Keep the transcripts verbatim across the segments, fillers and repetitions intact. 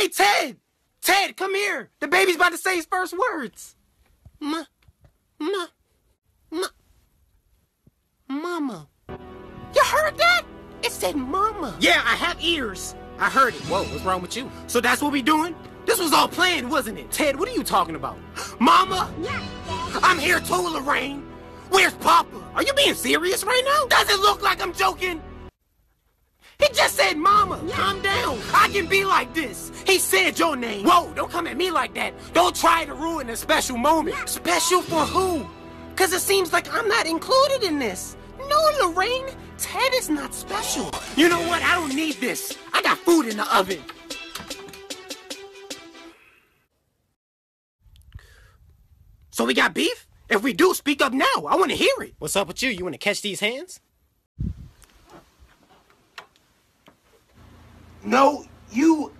Hey, Ted! Ted, come here! The baby's about to say his first words. Ma, ma, ma, mama. You heard that? It said mama. Yeah, I have ears. I heard it. Whoa, what's wrong with you? So that's what we doing? This was all planned, wasn't it? Ted, what are you talking about? Mama? Yeah, Dad. I'm here too, Lorraine. Where's Papa? Are you being serious right now? Does it look like I'm joking? He just said mama. Yeah. Calm down. I can be like this. He said your name. Whoa, don't come at me like that. Don't try to ruin a special moment. Yeah. Special for who? Because it seems like I'm not included in this. No, Lorraine. Ted is not special. You know what? I don't need this. I got food in the oven. So we got beef? If we do, speak up now. I want to hear it. What's up with you? You want to catch these hands? No, you...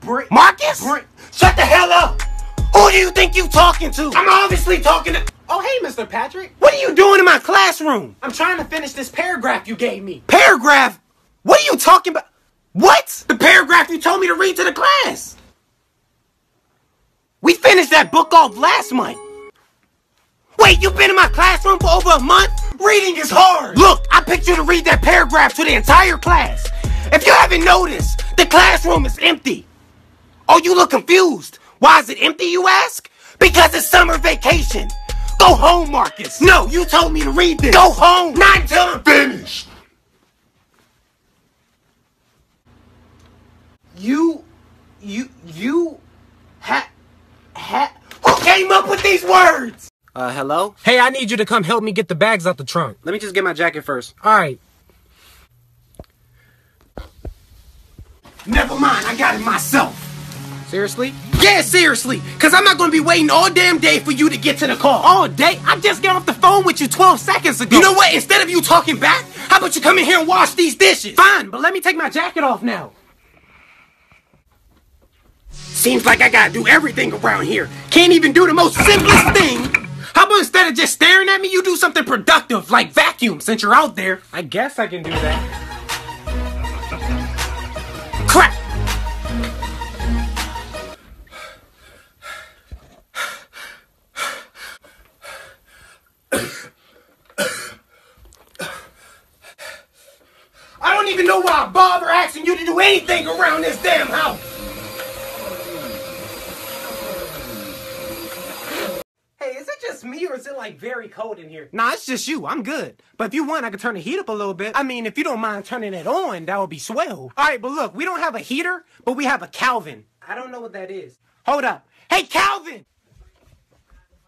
Br Marcus? Br Shut the hell up! Who do you think you talking to? I'm obviously talking to... Oh, hey, Mister Patrick. What are you doing in my classroom? I'm trying to finish this paragraph you gave me. Paragraph? What are you talking about? What? The paragraph you told me to read to the class. We finished that book off last month. Wait, you've been in my classroom for over a month? Reading is hard. Look, I picked you to read that paragraph to the entire class. If you haven't noticed, the classroom is empty. Oh, you look confused. Why is it empty, you ask? Because it's summer vacation. Go home, Marcus. No, you told me to read this. Go home. Not until I'm finished. You, you, you, ha, ha, who came up with these words? Uh, hello? Hey, I need you to come help me get the bags out the trunk. Let me just get my jacket first. All right. Never mind, I got it myself. Seriously? Yeah, seriously. Because I'm not going to be waiting all damn day for you to get to the car. All day? I just got off the phone with you twelve seconds ago. You know what? Instead of you talking back, how about you come in here and wash these dishes? Fine, but let me take my jacket off now. Seems like I got to do everything around here. Can't even do the most simplest thing. How about instead of just staring at me, you do something productive, like vacuum, since you're out there. I guess I can do that. Crap. Even know why I bother asking you to do anything around this damn house. Hey, is it just me or is it like very cold in here? Nah, it's just you. I'm good. But if you want, I can turn the heat up a little bit. I mean, if you don't mind turning it on, that would be swell. All right, but look, we don't have a heater, but we have a Kelvin. I don't know what that is. Hold up. Hey, Kelvin!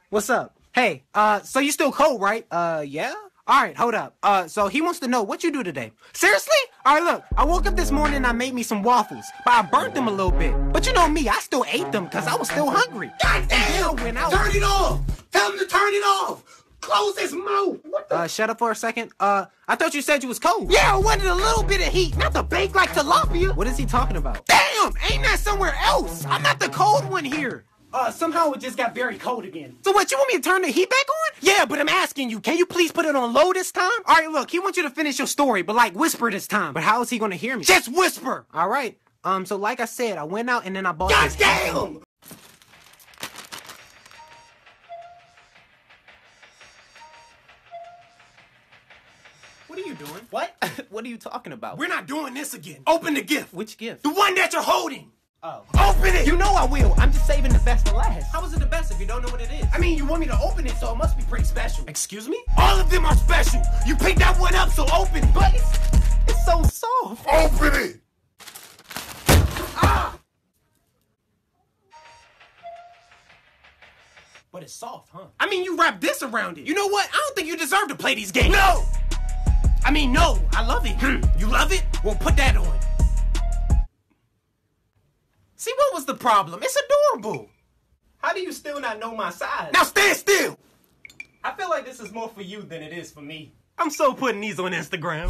What's up? Hey, uh, so you still cold, right? Uh, yeah? All right, hold up. Uh, so he wants to know what you do today. Seriously? All right, look, I woke up this morning and I made me some waffles, but I burnt them a little bit. But you know me, I still ate them because I was still hungry. God damn! When I turn it off! Tell him to turn it off! Close his mouth! What the uh, shut up for a second. Uh, I thought you said you was cold. Yeah, I wanted a little bit of heat, not to bake like tilapia. What is he talking about? Damn! Ain't that somewhere else? I'm not the cold one here. Uh, somehow it just got very cold again. So what, you want me to turn the heat back on? Yeah, but I'm asking you, can you please put it on low this time? All right, look, he wants you to finish your story, but like whisper this time. But how is he gonna hear me? Just whisper! All right, um, so like I said, I went out and then I bought God damn! What are you doing? What? What are you talking about? We're not doing this again. Open the gift. Which gift? The one that you're holding. Oh. Open it! You know I will. I'm just saving the best for last. How is it the best if you don't know what it is? I mean, you want me to open it, so it must be pretty special. Excuse me? All of them are special. You picked that one up, so open it. But it's, it's so soft. Open it! Ah! But it's soft, huh? I mean, you wrap this around it. You know what? I don't think you deserve to play these games. No! I mean, no. I love it. Hmm. You love it? Well, put that on. See, what was the problem? It's adorable. How do you still not know my size? Now stand still! I feel like this is more for you than it is for me. I'm so putting these on Instagram.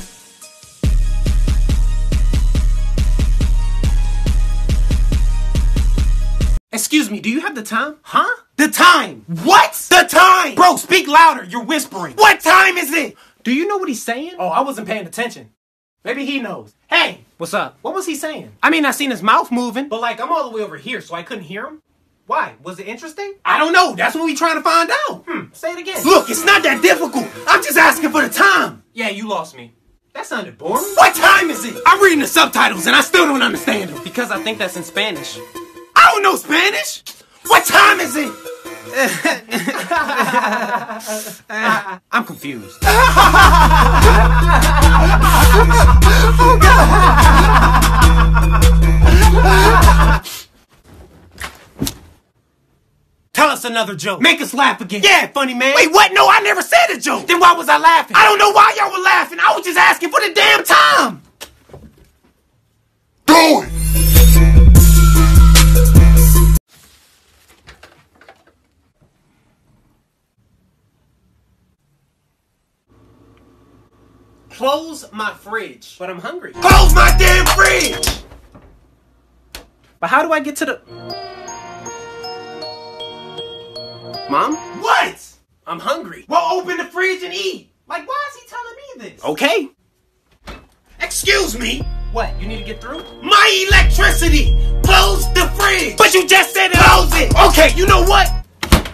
Excuse me, do you have the time? Huh? The time! What? The time! Bro, speak louder. You're whispering. What time is it? Do you know what he's saying? Oh, I wasn't paying attention. Maybe he knows. Hey! What's up? What was he saying? I mean, I seen his mouth moving. But like, I'm all the way over here, so I couldn't hear him. Why? Was it interesting? I don't know. That's what we trying to find out. Hmm. Say it again. Look, it's not that difficult. I'm just asking for the time. Yeah, you lost me. That sounded boring. What time is it? I'm reading the subtitles and I still don't understand them. Because I think that's in Spanish. I don't know Spanish. What time is it? uh, I'm confused. Oh, God. Tell us another joke. Make us laugh again. Yeah, funny man. Wait, what? No, I never said a joke. Then why was I laughing? I don't know why y'all were laughing. I was just asking for the damn time. Do it. Close my fridge. But I'm hungry. Close my damn fridge. But how do I get to the... Mom? What? I'm hungry. Well, open the fridge and eat. Like, why is he telling me this? Okay. Excuse me. What? You need to get through? My electricity. Close the fridge. But you just said close it. Okay, you know what?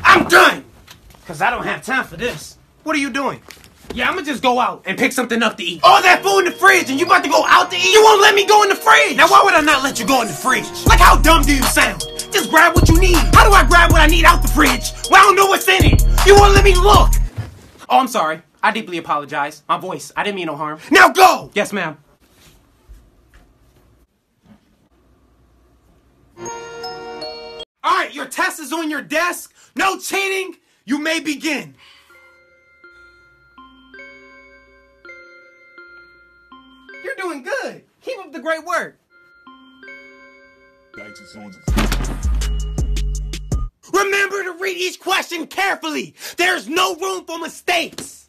I'm done. Because I don't have time for this. What are you doing? Yeah, I'm going to just go out and pick something up to eat. All that food in the fridge and you about to go out to eat? You won't let me go in the fridge. Now, why would I not let you go in the fridge? Like, how dumb do you sound? Just grab what you need. How do I grab what I need out the fridge? Well, I don't know what's in it. You won't let me look. Oh, I'm sorry. I deeply apologize. My voice. I didn't mean no harm. Now go! Yes, ma'am. Alright, your test is on your desk. No cheating. You may begin. You're doing good. Keep up the great work. Remember to read each question carefully. There's no room for mistakes.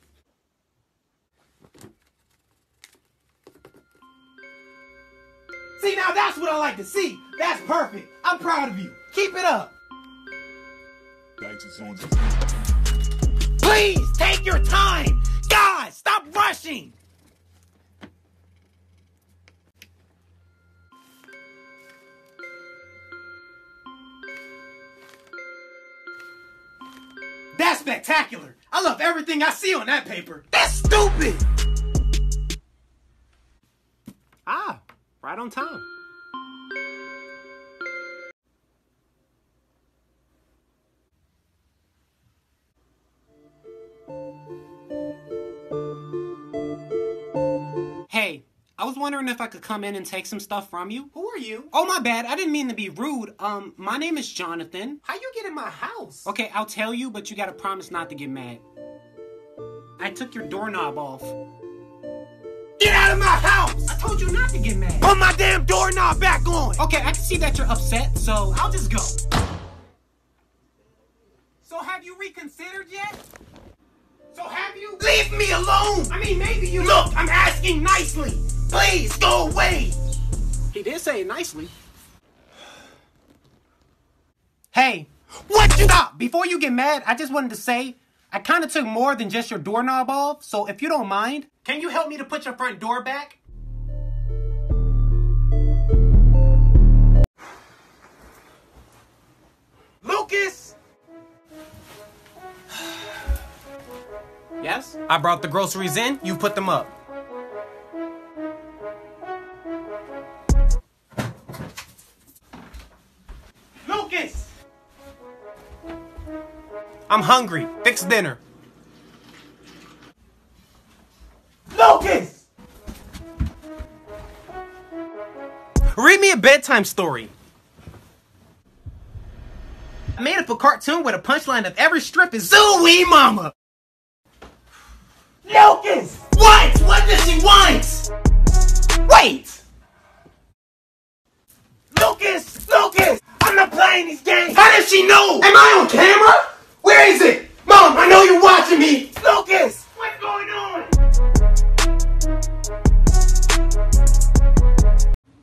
See, now that's what I like to see. That's perfect. I'm proud of you. Keep it up. Please take your time. God, stop rushing. That's spectacular. I love everything I see on that paper. That's stupid. Ah, right on time. Hey, I was wondering if I could come in and take some stuff from you. Who are you? Oh, my bad. I didn't mean to be rude. Um, my name is Jonathan. How you get in my house? Okay, I'll tell you, but you gotta promise not to get mad. I took your doorknob off. Get out of my house! I told you not to get mad. Put my damn doorknob back on! Okay, I can see that you're upset, so I'll just go. So have you reconsidered yet? So have you? Leave me alone! I mean, maybe you... Look, I'm asking nicely! Please, go away! He did say it nicely. Hey. What you- Stop! Before you get mad, I just wanted to say, I kinda took more than just your doorknob off, so if you don't mind, can you help me to put your front door back? Lucas! Yes? I brought the groceries in, you put them up. I'm hungry. Fix dinner. Lucas! Read me a bedtime story. I made up a cartoon where the punchline of every strip is Zooey Mama! Lucas! What? What does she want? Wait! Lucas! Lucas! I'm not playing these games! How does she know? Am I on camera? Where is it? Mom, I know you're watching me! Lucas! What's going on?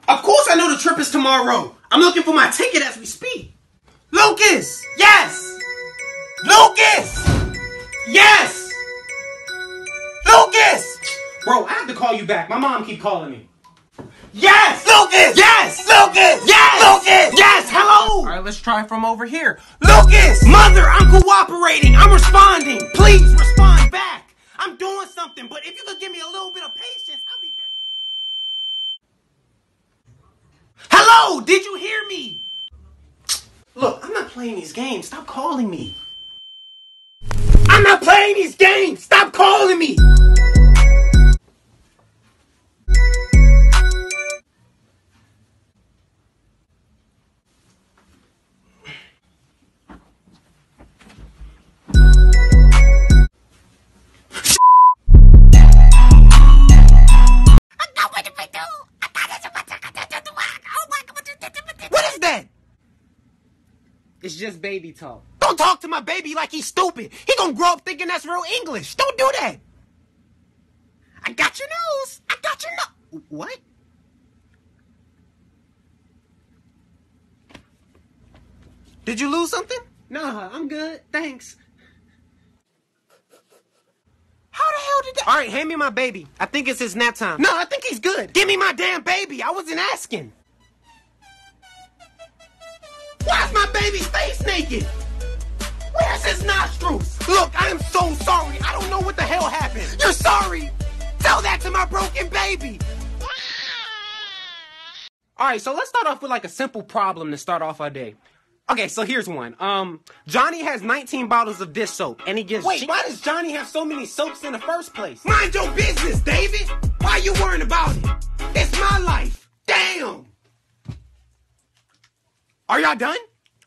Of course I know the trip is tomorrow. I'm looking for my ticket as we speak. Lucas! Yes! Lucas! Yes! Lucas! Bro, I have to call you back. My mom keep calling me. Yes! Lucas! Yes! Lucas! Yes! Lucas! Yes! Hello! Alright, let's try from over here. Lucas! Mother, I'm cooperating. I'm responding. Please respond back. I'm doing something, but if you could give me a little bit of patience, I'll be very... Hello! Did you hear me? Look, I'm not playing these games. Stop calling me. I'm not playing these games. Stop calling me. What is that? It's just baby talk. Don't talk to my baby like he's stupid. He gonna grow up thinking that's real English. Don't do that. I got your nose. I got your nose. What? Did you lose something? Nah, I'm good. Thanks. How the hell did that? All right, hand me my baby. I think it's his nap time. No, I think he's good. Give me my damn baby. I wasn't asking. Why's my baby's face naked? Where's his nostrils? Look, I am so sorry. I don't know what the hell happened. You're sorry? Tell that to my broken baby. All right, so let's start off with like a simple problem to start off our day. Okay, so here's one. Um, Johnny has nineteen bottles of dish soap, and he gives... Wait, why does Johnny have so many soaps in the first place? Mind your business, David. Why are you worrying about it? It's my life. Damn. Are y'all done?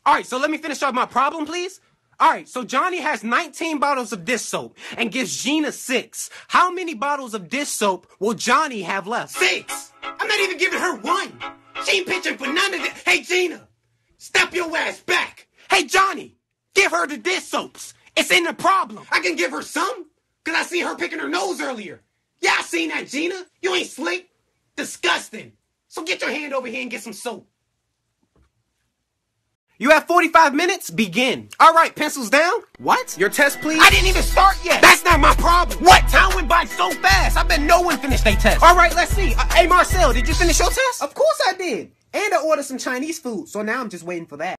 All right, so let me finish up my problem, please. All right, so Johnny has nineteen bottles of dish soap and gives Gina six. How many bottles of dish soap will Johnny have left? Six. I'm not even giving her one. She ain't pitching for none of it. Hey, Gina, step your ass back. Hey, Johnny, give her the dish soaps. It's in the problem. I can give her some because I seen her picking her nose earlier. Yeah, I seen that, Gina. You ain't slick. Disgusting. So get your hand over here and get some soap. You have forty-five minutes, begin. All right, pencils down. What? Your test, please? I didn't even start yet. That's not my problem. What? Time went by so fast. I bet no one finished their test. All right, let's see. Uh, hey, Marcel, did you finish your test? Of course I did. And I ordered some Chinese food, so now I'm just waiting for that.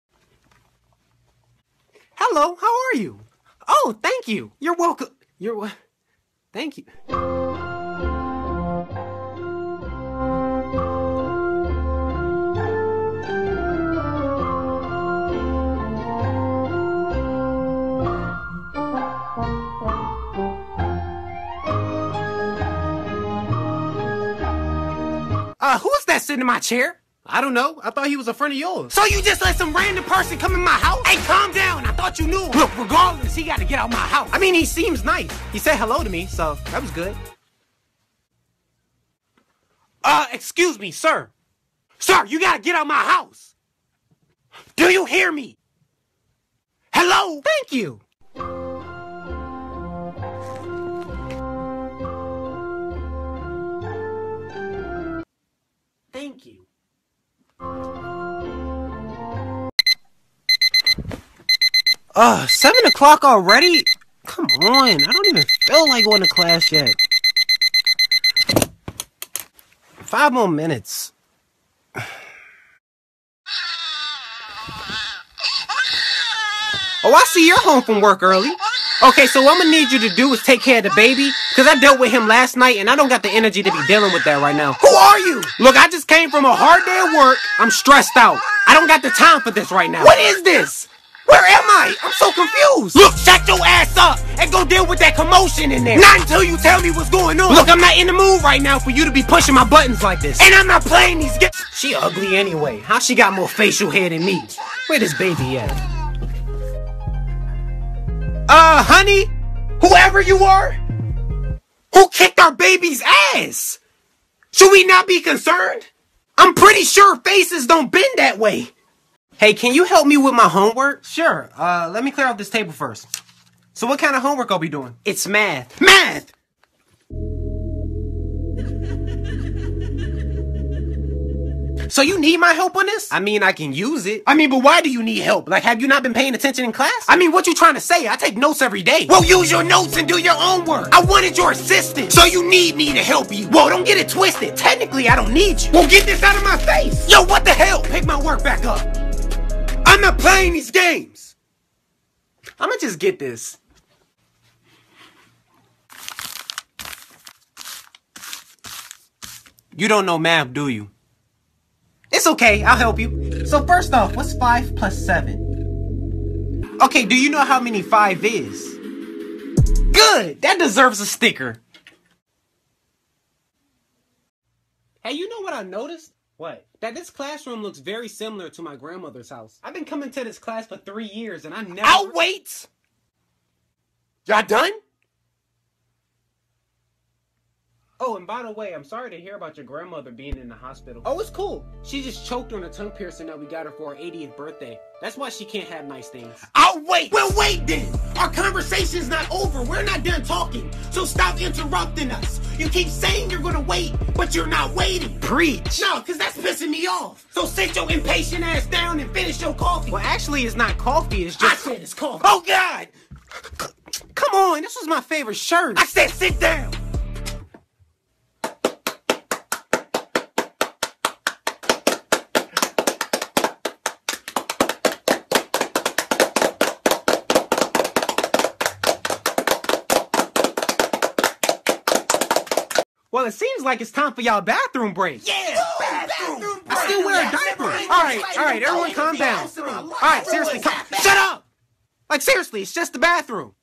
Hello, how are you? Oh, thank you. You're welcome. You're what? Thank you. Uh, who is that sitting in my chair? I don't know. I thought he was a friend of yours. So you just let some random person come in my house? Hey, calm down. I thought you knew him. Look, regardless, he got to get out of my house. I mean, he seems nice. He said hello to me, so that was good. Uh, excuse me, sir. Sir, you got to get out of my house. Do you hear me? Hello? Thank you. Thank you. Uh, seven o'clock already? Come on, I don't even feel like going to class yet. Five more minutes. Oh, I see you're home from work early. Okay, so what I'm gonna need you to do is take care of the baby, because I dealt with him last night, and I don't got the energy to be dealing with that right now. Who are you? Look, I just came from a hard day of work. I'm stressed out. I don't got the time for this right now. What is this? Where am I? I'm so confused. Look, shut your ass up and go deal with that commotion in there. Not until you tell me what's going on. Look, I'm not in the mood right now for you to be pushing my buttons like this. And I'm not playing these games. She ugly anyway. How she got more facial hair than me? Where this baby at? Uh, honey, whoever you are, who kicked our baby's ass? Should we not be concerned? I'm pretty sure faces don't bend that way. Hey, can you help me with my homework? Sure. Uh, let me clear out this table first. So what kind of homework I'll be doing? It's math. Math! So you need my help on this? I mean, I can use it. I mean, but why do you need help? Like, have you not been paying attention in class? I mean, what you trying to say? I take notes every day. Well, use your notes and do your own work. I wanted your assistance. So you need me to help you. Whoa, don't get it twisted. Technically, I don't need you. Well, get this out of my face. Yo, what the hell? Pick my work back up. I'm not playing these games. I'ma just get this. You don't know math, do you? It's okay, I'll help you. So first off, what's five plus seven? Okay, do you know how many five is? Good, that deserves a sticker. Hey, you know what I noticed? What? That this classroom looks very similar to my grandmother's house. I've been coming to this class for three years and I never- I'll wait! Y'all done? Oh, and by the way, I'm sorry to hear about your grandmother being in the hospital. Oh, it's cool. She just choked on a tongue piercing that we got her for her eightieth birthday. That's why she can't have nice things. I'll wait. Well, wait then. Our conversation's not over. We're not done talking. So stop interrupting us. You keep saying you're gonna wait, but you're not waiting. Preach. No, because that's pissing me off. So sit your impatient ass down and finish your coffee. Well, actually, it's not coffee. It's just- I said it's coffee. Oh, God. C- come on. This was my favorite shirt. I said sit down. Well, it seems like it's time for y'all bathroom break. Yeah, Ooh, bathroom, bathroom break. I still wear a diaper. All right, all right, everyone calm down. All right, seriously, calm. Shut up! Like, seriously, it's just the bathroom.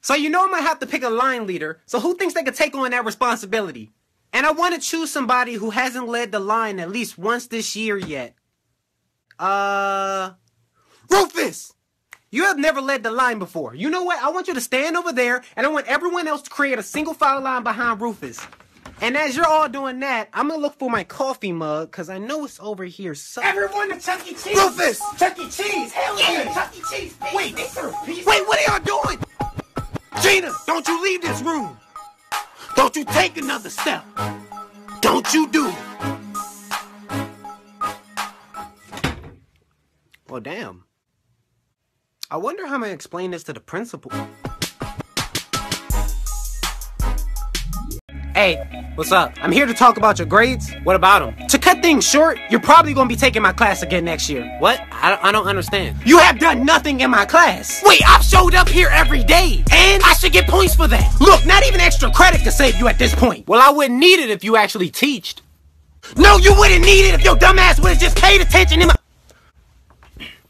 So you know I'm gonna have to pick a line leader, so who thinks they could take on that responsibility? And I want to choose somebody who hasn't led the line at least once this year yet. Uh... Rufus! You have never led the line before. You know what? I want you to stand over there, and I want everyone else to create a single file line behind Rufus. And as you're all doing that, I'm gonna look for my coffee mug, cause I know it's over here somewhere. Everyone to Chuck E. Cheese! Rufus! Chuck E. Cheese! Hell yeah! yeah. Chuck E. Cheese! Pizza. Wait, they serve pizza! Wait, what are y'all doing? Gina, don't you leave this room! Don't you take another step! Don't you do it! Well, damn. I wonder how I'm gonna explain this to the principal. Hey, what's up? I'm here to talk about your grades. What about them? To cut things short, you're probably gonna be taking my class again next year. What? I, I don't understand. You have done nothing in my class. Wait, I've showed up here every day, and I should get points for that. Look, not even extra credit to save you at this point. Well, I wouldn't need it if you actually teached. No, you wouldn't need it if your dumb ass would've just paid attention in my-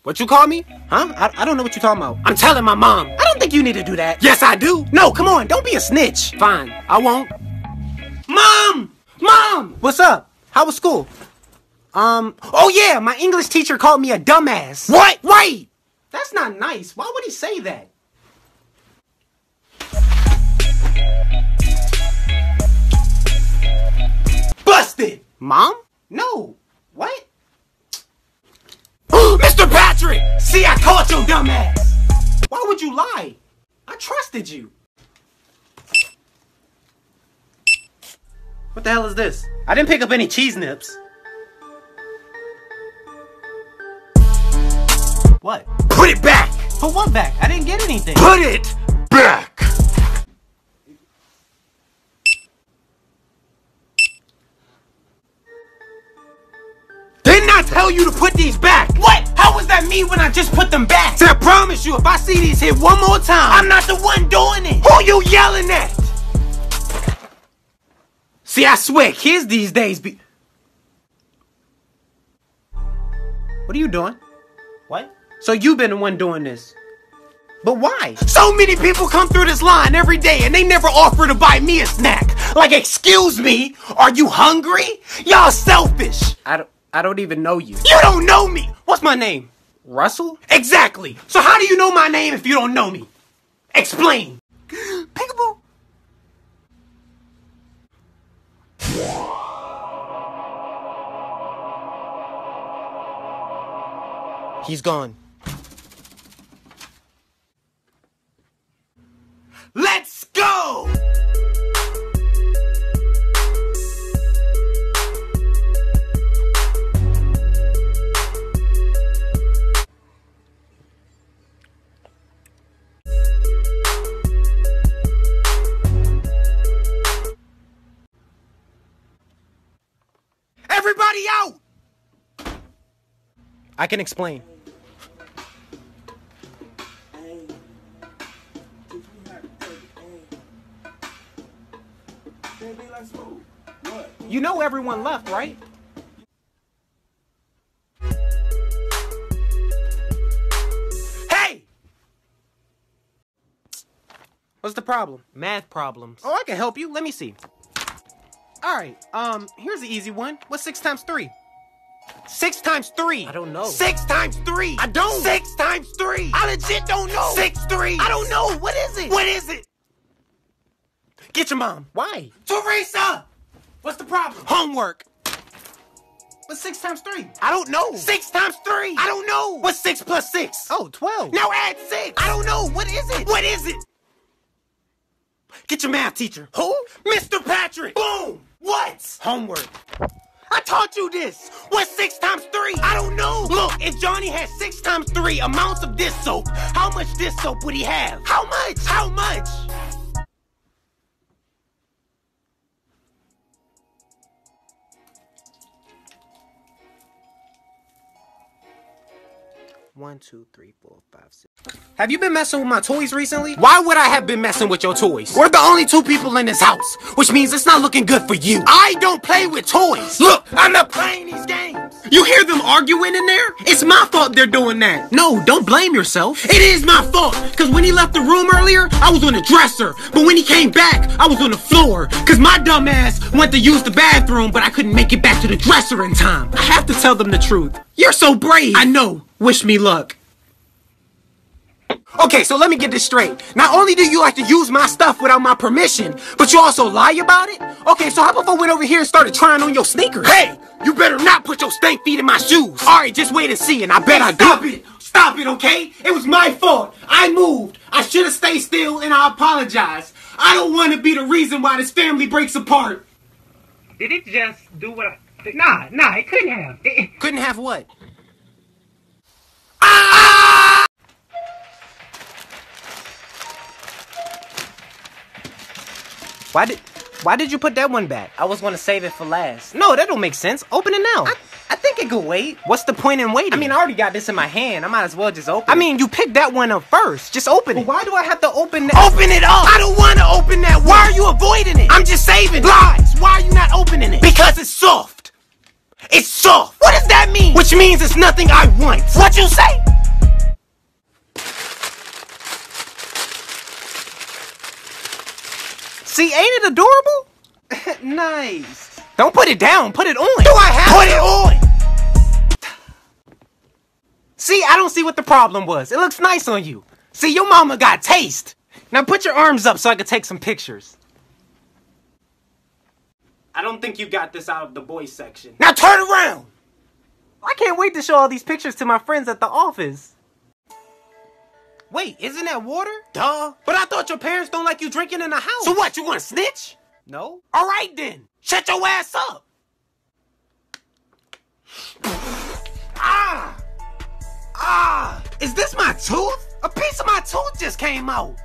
What you call me? Huh? I, I don't know what you're talking about. I'm telling my mom. I don't think you need to do that. Yes, I do. No, come on, don't be a snitch. Fine, I won't. Mom! Mom! What's up? How was school? Um, oh yeah, my English teacher called me a dumbass. What? Wait! That's not nice. Why would he say that? Busted! Mom? No. What? Mister Patrick! See, I caught your dumbass! Why would you lie? I trusted you. What the hell is this? I didn't pick up any cheese nips. What? Put it back! Put what back? I didn't get anything. Put it back! Didn't I tell you to put these back? What? How was that me when I just put them back? So I promise you, if I see these hit one more time, I'm not the one doing it! Who you yelling at? See, I swear, kids these days be... What are you doing? What? So you've been the one doing this. But why? So many people come through this line every day and they never offer to buy me a snack. Like, excuse me, are you hungry? Y'all selfish. I don't, I don't even know you. You don't know me! What's my name? Russell? Exactly. So how do you know my name if you don't know me? Explain. Peekaboo. He's gone. Let's go! I can explain. You know everyone left, right? Hey! What's the problem? Math problems. Oh, I can help you. Let me see. All right, um, here's the easy one. What's six times three? Six times three. I don't know. Six times three. I don't. Six times three. I legit don't know. Six three. I don't know. What is it? What is it? Get your mom. Why? Teresa! What's the problem? Homework. What's six times three? I don't know. Six times three. I don't know. What's six plus six? Oh, twelve. Now add six. I don't know. What is it? What is it? Get your math teacher. Who? Mister Patrick. Boom. What? Homework. I taught you this. What's six times three? I don't know. Look, if Johnny had six times three amounts of dish soap, how much dish soap would he have? How much? How much? One, two, three, four, five, six. Have you been messing with my toys recently? Why would I have been messing with your toys? We're the only two people in this house, which means it's not looking good for you. I don't play with toys. Look, I'm not playing these games. You hear them arguing in there? It's my fault they're doing that. No, don't blame yourself. It is my fault, because when he left the room earlier, I was on the dresser. But when he came back, I was on the floor, because my dumb ass went to use the bathroom, but I couldn't make it back to the dresser in time. I have to tell them the truth. You're so brave. I know. Wish me luck. Okay, so let me get this straight. Not only do you like to use my stuff without my permission, but you also lie about it? Okay, so how about if I went over here and started trying on your sneakers? Hey, you better not put your stank feet in my shoes. All right, just wait and see, and I bet I do. Stop it. Stop it, okay? It was my fault. I moved. I should have stayed still, and I apologize. I don't want to be the reason why this family breaks apart. Did it just do what I... Nah, nah, it couldn't have. It... Couldn't have what? Why did why did you put that one back? I was going to save it for last. No, that don't make sense. Open it now. I, I think it could wait. What's the point in waiting? I mean, I already got this in my hand. I might as well just open it. I mean, you picked that one up first. Just open it. Well, why do I have to open that? Open it up! I don't want to open that. Why are you avoiding it? I'm just saving it. Lies! Why are you not opening it? Because it's soft. It's soft. What does that mean? Which means it's nothing I want. What you say? See, ain't it adorable? Nice. Don't put it down. Put it on. Do I have to? Put it on. See, I don't see what the problem was. It looks nice on you. See, your mama got taste. Now put your arms up so I can take some pictures. I don't think you got this out of the boys section. Now turn around. I can't wait to show all these pictures to my friends at the office. Wait, isn't that water? Duh. But I thought your parents don't like you drinking in the house. So what, you want to snitch? No. All right then. Shut your ass up. Ah! Ah! Is this my tooth? A piece of my tooth just came out.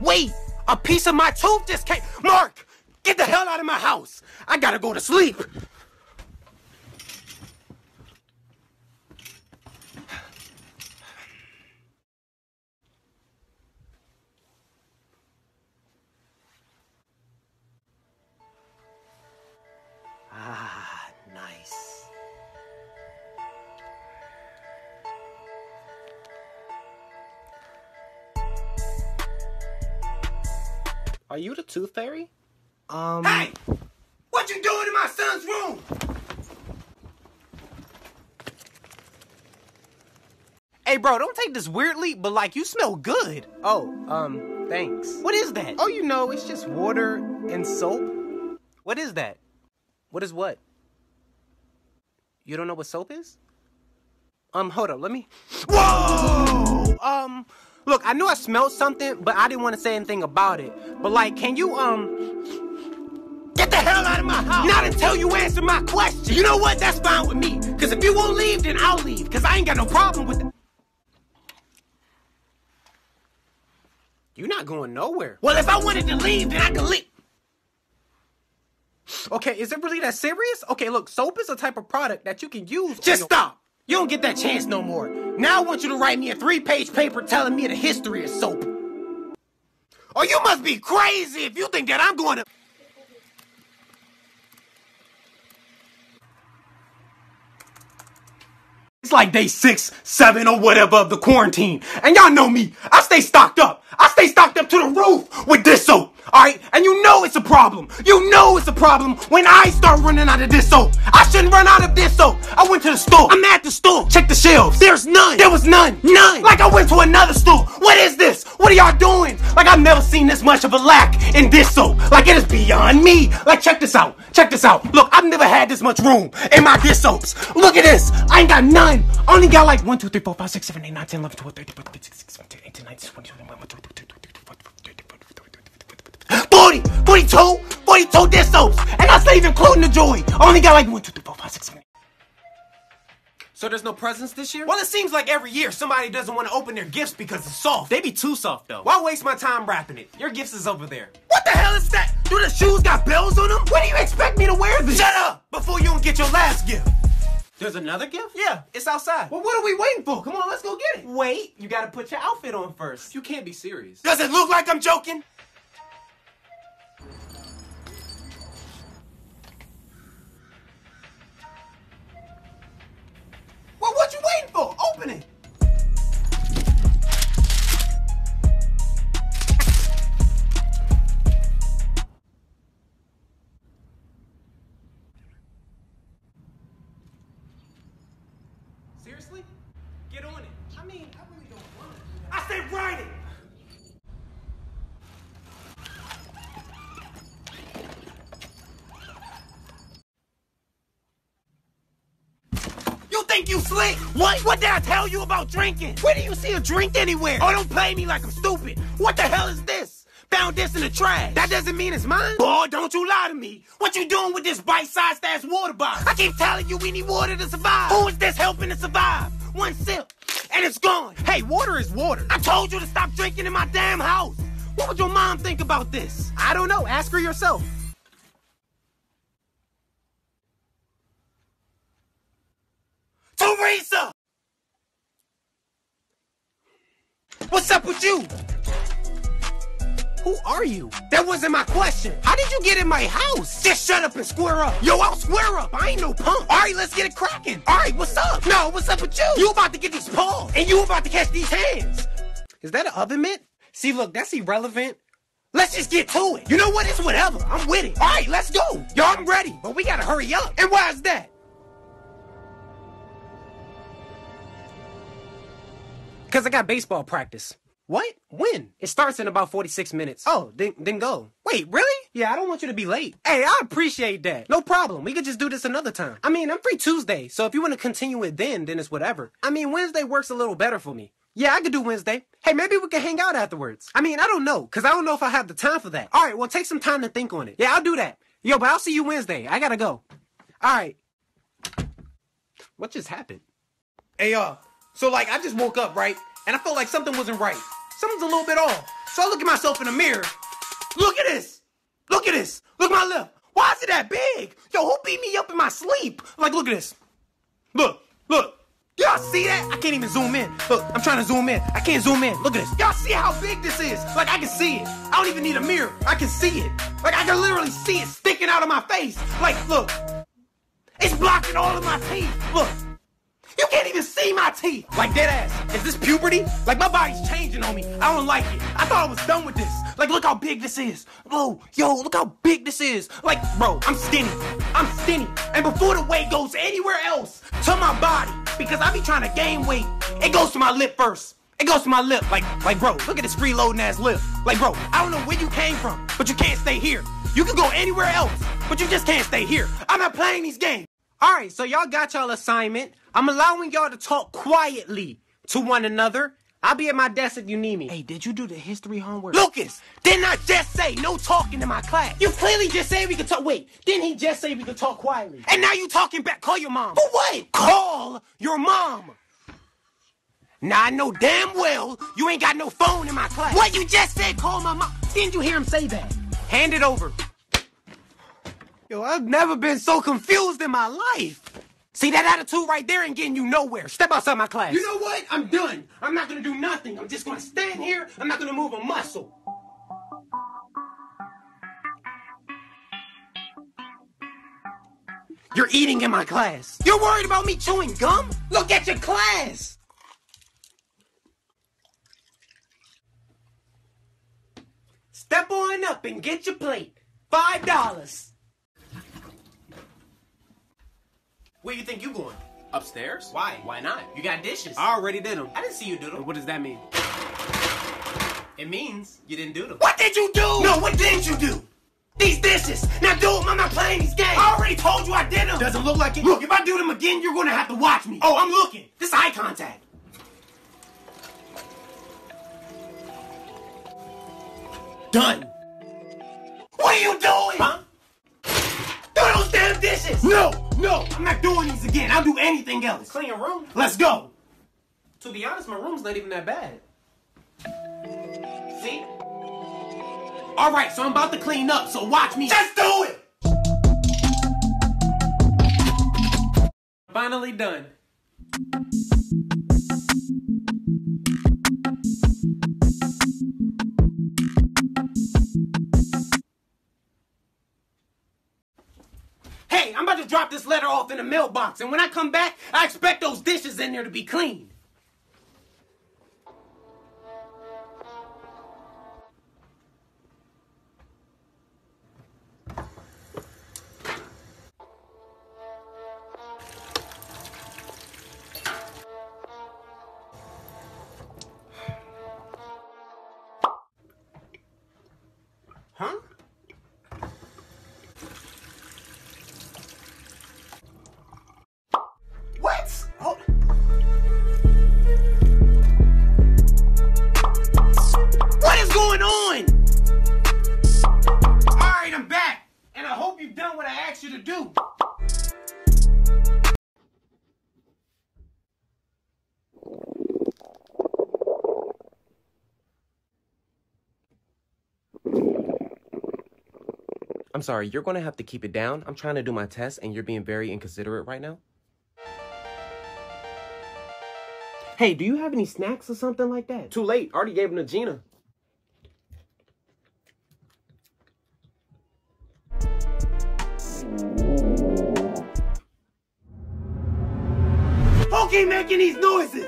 Wait, a piece of my tooth just came... Mark, get the hell out of my house. I gotta go to sleep. Ah, nice. Are you the tooth fairy? Um... Hey! What you doing in my son's room? Hey, bro, don't take this weirdly, but, like, you smell good. Oh, um, thanks. What is that? Oh, you know, it's just water and soap. What is that? What is what? You don't know what soap is? Um, hold up, let me... Whoa! Um, look, I knew I smelled something, but I didn't want to say anything about it. But, like, can you, um... Get the hell out of my house! Not until you answer my question! You know what? That's fine with me. Because if you won't leave, then I'll leave. Because I ain't got no problem with that. You're not going nowhere. Well, if I wanted to leave, then I could leave. Okay, is it really that serious? Okay, look, soap is a type of product that you can use. Just stop. You don't get that chance no more. Now I want you to write me a three-page paper telling me the history of soap. Oh, you must be crazy if you think that I'm going to... It's like day six, seven, or whatever of the quarantine. And y'all know me. I stay stocked up. I stay stocked up to the roof with this soap. Alright? And you know it's a problem. You know it's a problem when I start running out of this soap. I shouldn't run out of this soap. I went to the store. I'm at the store. Check the shelves. There's none. There was none. None. Like I went to another store. What is this? What are y'all doing? Like I've never seen this much of a lack in this soap. Like it is beyond me. Like check this out. Check this out. Look, I've never had this much room in my dish soaps. Look at this. I ain't got none. I only got like one, two, three, four, five, six, seven, eight, nine, ten, eleven, twelve, thirteen, fourteen, fifteen, sixteen, seventeen, eighteen, nineteen, twenty, twenty-one, twenty-two, twenty-three, forty, forty-two dish soaps. And that's not even including the jewelry. I only got like one, two, three, four, five, six, seven, eight. So there's no presents this year? Well, it seems like every year somebody doesn't want to open their gifts because it's soft. They be too soft though. Why waste my time wrapping it? Your gifts is over there. What the hell is that? Do the shoes got bells on them? What do you expect me to wear this? Shut up before you don't get your last gift. There's another gift? Yeah, it's outside. Well, what are we waiting for? Come on, let's go get it. Wait, you gotta put your outfit on first. You can't be serious. Does it look like I'm joking? Well, what you waiting for? Open it. Seriously? Get on it. I mean, I really don't want it. I said write it! You think you slick? What? What did I tell you about drinking? Where do you see a drink anywhere? Oh, don't play me like I'm stupid. What the hell is this? Found this in the trash. That doesn't mean it's mine. Boy, don't you lie to me. What you doing with this bite-sized ass water bottle? I keep telling you we need water to survive. Who is this helping to survive? One sip, and it's gone. Hey, water is water. I told you to stop drinking in my damn house. What would your mom think about this? I don't know. Ask her yourself. Teresa! What's up with you? Who are you? That wasn't my question. How did you get in my house? Just shut up and square up. Yo, I'll square up. I ain't no punk. All right, let's get it cracking. All right, what's up? No, what's up with you? You about to get these paws, and you about to catch these hands. Is that an oven mitt? See, look, that's irrelevant. Let's just get to it. You know what? It's whatever. I'm with it. All right, let's go. Yo, I'm ready, but we gotta hurry up. And why is that? Because I got baseball practice. What? When? It starts in about forty-six minutes. Oh, then, then go. Wait, really? Yeah, I don't want you to be late. Hey, I appreciate that. No problem. We could just do this another time. I mean, I'm free Tuesday, so if you want to continue it then, then it's whatever. I mean, Wednesday works a little better for me. Yeah, I could do Wednesday. Hey, maybe we could hang out afterwards. I mean, I don't know, because I don't know if I have the time for that. All right, well, take some time to think on it. Yeah, I'll do that. Yo, but I'll see you Wednesday. I gotta go. All right. What just happened? Hey, uh, so, like, I just woke up, right? And I felt like something wasn't right. Something's a little bit off. So I look at myself in the mirror. Look at this. Look at this. Look at my lip. Why is it that big? Yo, who beat me up in my sleep? Like, look at this. Look. Look. Y'all see that? I can't even zoom in. Look, I'm trying to zoom in. I can't zoom in. Look at this. Y'all see how big this is? Like, I can see it. I don't even need a mirror. I can see it. Like, I can literally see it sticking out of my face. Like, look. It's blocking all of my teeth. Look. You can't even see my teeth. Like, dead ass. Is this puberty? Like, my body's changing on me. I don't like it. I thought I was done with this. Like, look how big this is. Whoa, yo, look how big this is. Like, bro, I'm skinny. I'm skinny. And before the weight goes anywhere else to my body, because I be trying to gain weight, it goes to my lip first. It goes to my lip. Like, like, bro, look at this freeloading ass lip. Like, bro, I don't know where you came from, but you can't stay here. You can go anywhere else, but you just can't stay here. I'm not playing these games. All right, so y'all got y'all assignment. I'm allowing y'all to talk quietly to one another. I'll be at my desk if you need me. Hey, did you do the history homework? Lucas, didn't I just say no talking to my class? You clearly just said we could talk. Wait, didn't he just say we could talk quietly? And now you talking back. Call your mom. For what? Call your mom. Now I know damn well you ain't got no phone in my class. What you just said, call my mom. Didn't you hear him say that? Hand it over. Yo, I've never been so confused in my life. See, that attitude right there ain't getting you nowhere. Step outside my class. You know what? I'm done. I'm not going to do nothing. I'm just going to stand here. I'm not going to move a muscle. You're eating in my class. You're worried about me chewing gum? Look at your class. Step on up and get your plate. Five dollars. Where you think you going? Upstairs? Why? Why not? You got dishes. I already did them. I didn't see you do them. What does that mean? It means you didn't do them. What did you do? No, what didn't you do? These dishes! Now do them! I'm not playing these games! I already told you I did them! Doesn't look like it. Look, if I do them again, you're gonna have to watch me. Oh, I'm looking. This eye contact. Done. What are you doing? Huh? Do those damn dishes! No! No, I'm not doing these again. I'll do anything else. Clean your room. Let's go. To be honest, my room's not even that bad. See? All right, so I'm about to clean up, so watch me. Just do it! Finally done. I'm about to drop this letter off in the mailbox, and when I come back, I expect those dishes in there to be clean. Huh? You to do. I'm sorry, you're gonna have to keep it down. I'm trying to do my test and you're being very inconsiderate right now. Hey, do you have any snacks or something like that? Too late, already gave them to Gina. Keep making these noises.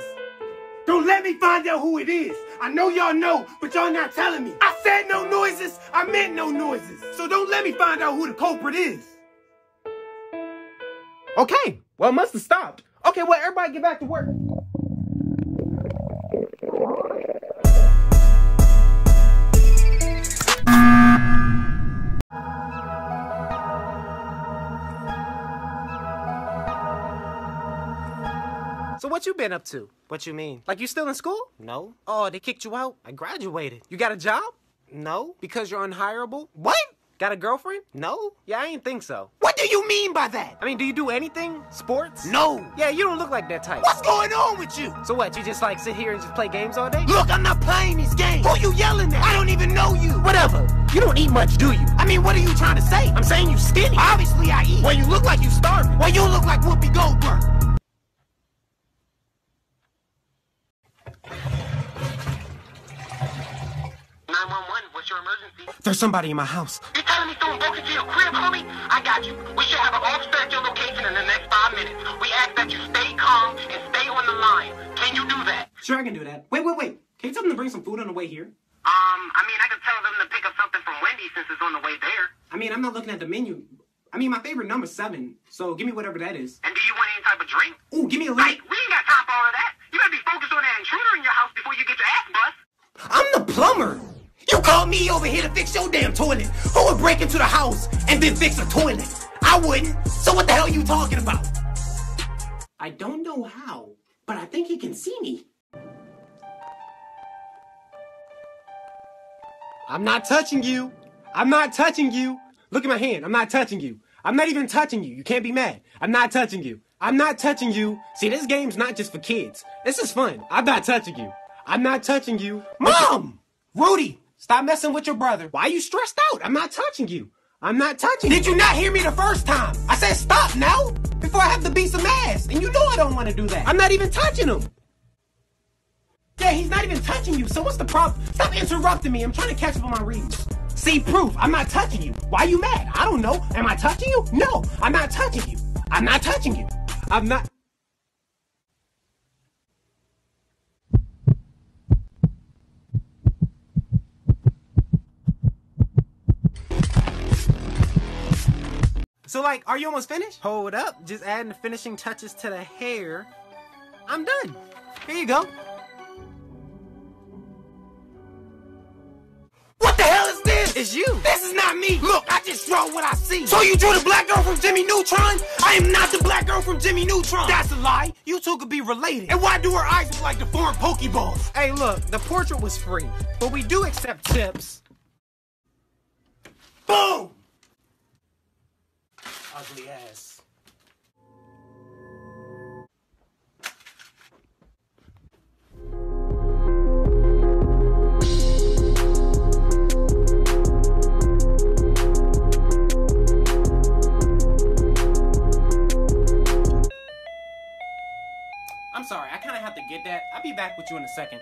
Don't let me find out who it is. I know y'all know, but y'all not telling me. I said no noises, I meant no noises. So don't let me find out who the culprit is. Okay, well, it must have stopped. Okay, well, everybody get back to work. So what you been up to? What you mean? Like you still in school? No. Oh, they kicked you out? I graduated. You got a job? No. Because you're unhireable? What? Got a girlfriend? No. Yeah, I ain't think so. What do you mean by that? I mean, do you do anything? Sports? No. Yeah, you don't look like that type. What's going on with you? So what, you just like sit here and just play games all day? Look, I'm not playing these games. Who you yelling at? I don't even know you. Whatever. You don't eat much, do you? I mean, what are you trying to say? I'm saying you skinny. Obviously I eat. Well, you look like you starving. Well, you look like Whoopi Goldberg. nine one one, what's your emergency? There's somebody in my house. You're telling me someone broke into your crib, homie? I got you. We should have an officer at your location in the next five minutes. We ask that you stay calm and stay on the line. Can you do that? Sure, I can do that. Wait, wait, wait. Can you tell them to bring some food on the way here? Um, I mean, I can tell them to pick up something from Wendy's since it's on the way there. I mean, I'm not looking at the menu. I mean, my favorite number's seven, so give me whatever that is. And do you want any type of drink? Ooh, give me a light. Like, we ain't got time for all of that. You better be focused on that intruder in your house before you get your ass bust. I'm the plumber. You called me over here to fix your damn toilet. Who would break into the house and then fix a toilet? I wouldn't. So what the hell are you talking about? I don't know how, but I think he can see me. I'm not touching you. I'm not touching you. Look at my hand. I'm not touching you. I'm not even touching you. You can't be mad. I'm not touching you. I'm not touching you. See, this game's not just for kids. This is fun. I'm not touching you. I'm not touching you. Mom! Rudy, stop messing with your brother. Why are you stressed out? I'm not touching you. I'm not touching you. Did you not hear me the first time? I said stop now. before I have to beat some ass. And you know I don't want to do that. I'm not even touching him. Yeah, he's not even touching you, so what's the problem? Stop interrupting me. I'm trying to catch up on my reads. See, proof, I'm not touching you. Why you mad? I don't know. Am I touching you? No, I'm not touching you. I'm not touching you. I'm not... So, like, are you almost finished? Hold up. Just adding the finishing touches to the hair. I'm done. Here you go. It's you. This is not me. Look, I just draw what I see. So you drew the black girl from Jimmy Neutron? I am not the black girl from Jimmy Neutron. That's a lie. You two could be related. And why do her eyes look like deformed Pokeballs? Hey, look, the portrait was free, but we do accept tips. Boom! Ugly ass. I'm sorry, I kind of have to get that. I'll be back with you in a second.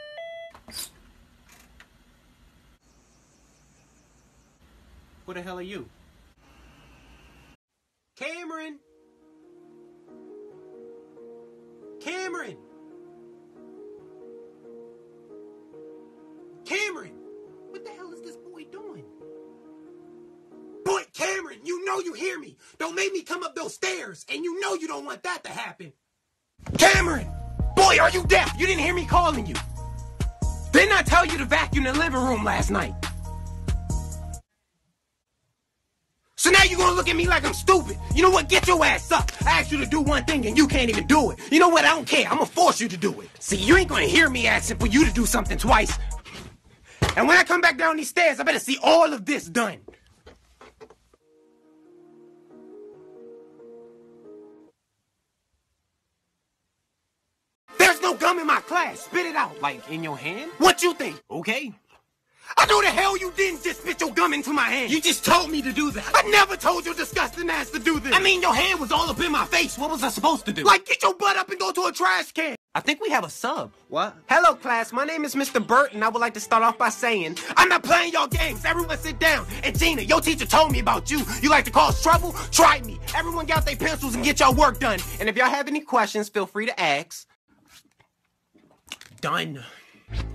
Who the hell are you? Cameron! Cameron! Cameron! What the hell is this boy doing? Boy, Cameron, you know you hear me! Don't make me come up those stairs! And you know you don't want that to happen! Cameron! Boy, are you deaf? You didn't hear me calling you. Didn't I tell you to vacuum the living room last night? So now you're gonna look at me like I'm stupid. You know what? Get your ass up. I asked you to do one thing and you can't even do it. You know what? I don't care. I'm gonna force you to do it. See, you ain't gonna hear me asking for you to do something twice. And when I come back down these stairs, I better see all of this done. Gum in my class, spit it out. Like, in your hand? What you think? Okay. I know the hell you didn't just spit your gum into my hand. You just told me to do that. I never told your disgusting ass to do this. I mean, your hand was all up in my face. What was I supposed to do? Like, get your butt up and go to a trash can. I think we have a sub. What? Hello, class. My name is Mister Burton. I would like to start off by saying, I'm not playing y'all games. Everyone sit down. And Gina, your teacher told me about you. You like to cause trouble? Try me. Everyone get out their pencils and get y'all work done. And if y'all have any questions, feel free to ask. Done.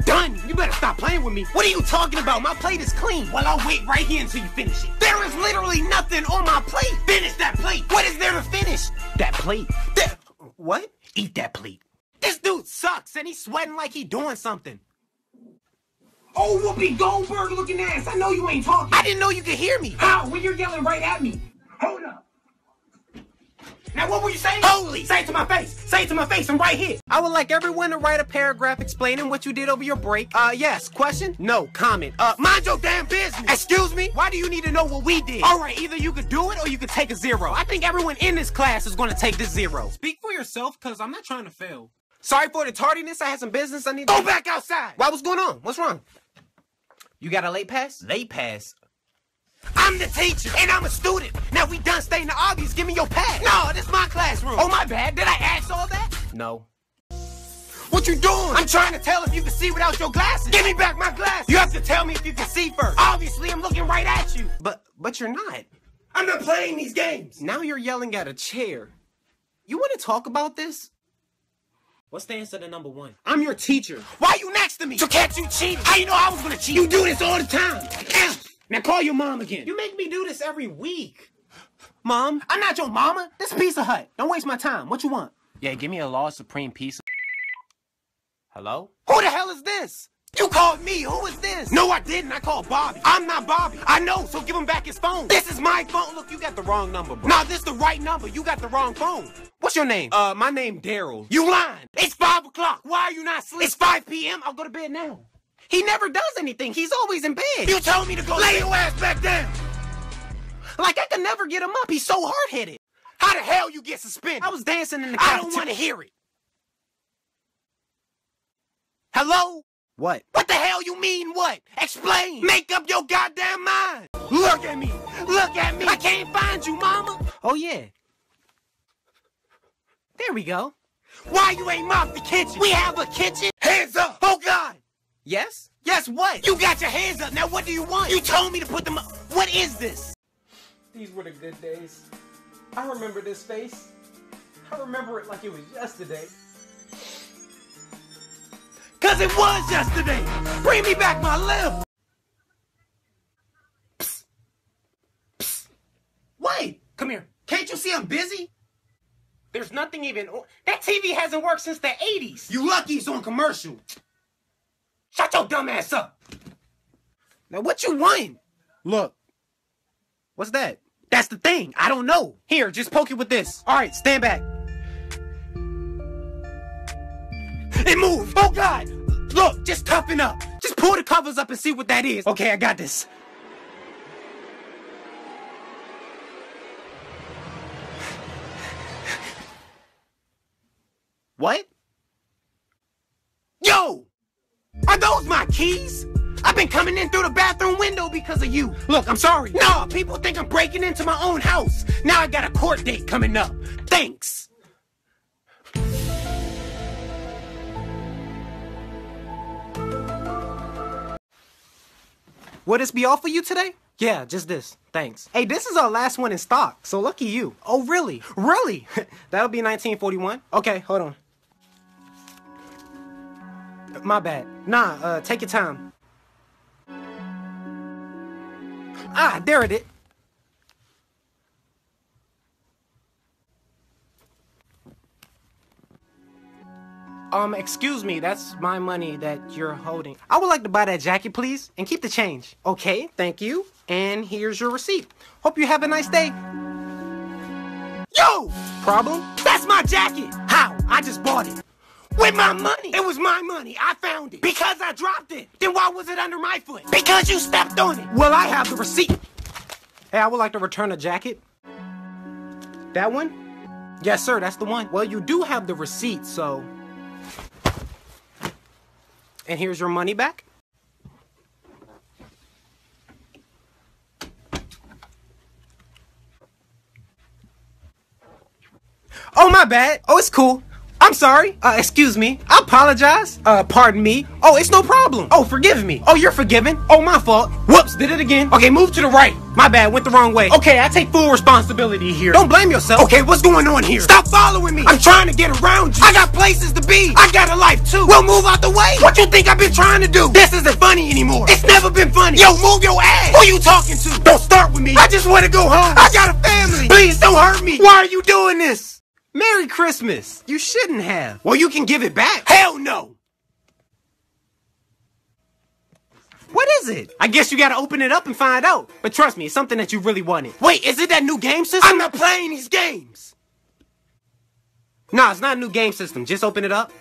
Done? You better stop playing with me. What are you talking about? My plate is clean. Well, I'll wait right here until you finish it. There is literally nothing on my plate. Finish that plate. What is there to finish? That plate. That... What? Eat that plate. This dude sucks, and he's sweating like he's doing something. Oh, Whoopi Goldberg looking ass. I know you ain't talking. I didn't know you could hear me. How? When you're yelling right at me. Hold up. Now what were you saying? Holy! Say it to my face! Say it to my face! I'm right here! I would like everyone to write a paragraph explaining what you did over your break. Uh, yes. Question? No. Comment. Uh, mind your damn business! Excuse me? Why do you need to know what we did? Alright, either you could do it or you could take a zero. I think everyone in this class is gonna take this zero. Speak for yourself, cause I'm not trying to fail. Sorry for the tardiness, I had some business I need to- Go back outside! Why, what's going on? What's wrong? You got a late pass? Late pass? I'm the teacher, and I'm a student. Now we done staying the obvious, give me your pass. No, this is my classroom. Oh, my bad. Did I ask all that? No. What you doing? I'm trying to tell if you can see without your glasses. Give me back my glasses. You have to tell me if you can see first. Obviously, I'm looking right at you. But, but you're not. I'm not playing these games. Now you're yelling at a chair. You want to talk about this? What's the answer to number one? I'm your teacher. Why are you next to me? So can't you cheat? How you know I was going to cheat? You do this all the time. Now call your mom again. You make me do this every week. Mom, I'm not your mama. This Pizza Hut. Don't waste my time. What you want? Yeah, give me a large supreme pizza. Hello? Who the hell is this? You called me. Who is this? No, I didn't. I called Bobby. I'm not Bobby. I know, so give him back his phone. This is my phone. Look, you got the wrong number, bro. Nah, this is the right number. You got the wrong phone. What's your name? Uh, my name Daryl. You lying. It's five o'clock. Why are you not sleeping? It's five P M I'll go to bed now. He never does anything. He's always in bed. You told me to go lay your ass back down. Like, I can never get him up. He's so hard-headed. How the hell you get suspended? I was dancing in the cafeteria. I don't want to hear it. Hello? What? What the hell you mean what? Explain. Make up your goddamn mind. Look at me. Look at me. I can't find you, mama. Oh, yeah. There we go. Why you ain't mopped the kitchen? We have a kitchen? Hands up! Oh God! Yes? Yes what? You got your hands up, now what do you want? You told me to put them up. What is this? These were the good days. I remember this face. I remember it like it was yesterday. Cause it was yesterday! Bring me back my limb! Psst. Psst. Wait! Come here. Can't you see I'm busy? There's nothing even... That T V hasn't worked since the eighties! You lucky it's on commercial! Shut your dumb ass up! Now what you want? Look. What's that? That's the thing! I don't know! Here, just poke it with this! Alright, stand back! It moved! Oh God! Look, just toughen up! Just pull the covers up and see what that is! Okay, I got this! What? Yo! Are those my keys? I've been coming in through the bathroom window because of you. Look, I'm sorry. No, people think I'm breaking into my own house. Now I got a court date coming up. Thanks. Will this be all for you today? Yeah, just this. Thanks. Hey, this is our last one in stock, so lucky you. Oh, really? Really? That'll be nineteen forty-one. Okay, hold on. My bad. Nah, uh, take your time. Ah, there it is. Um, excuse me, that's my money that you're holding. I would like to buy that jacket, please, and keep the change. Okay, thank you. And here's your receipt. Hope you have a nice day. Yo! Problem? That's my jacket! How? I just bought it. With my money! It was my money. I found it. Because I dropped it. Then why was it under my foot? Because you stepped on it. Well, I have the receipt. Hey, I would like to return a jacket. That one? Yes, sir, that's the one. Well, you do have the receipt, so... And here's your money back. Oh, my bad. Oh, it's cool. I'm sorry. Uh, excuse me. I apologize. Uh, pardon me. Oh, it's no problem. Oh, forgive me. Oh, you're forgiven. Oh, my fault. Whoops, did it again. Okay, move to the right. My bad, went the wrong way. Okay, I take full responsibility here. Don't blame yourself. Okay, what's going on here? Stop following me. I'm trying to get around you. I got places to be. I got a life too. Well, move out the way. What you think I've been trying to do? This isn't funny anymore. It's never been funny. Yo, move your ass. Who you talking to? Don't start with me. I just want to go home. I got a family. Please don't hurt me. Why are you doing this? Merry Christmas! You shouldn't have. Well, you can give it back. Hell no! What is it? I guess you gotta open it up and find out. But trust me, it's something that you really wanted. Wait, is it that new game system? I'm not playing these games! Nah, it's not a new game system. Just open it up.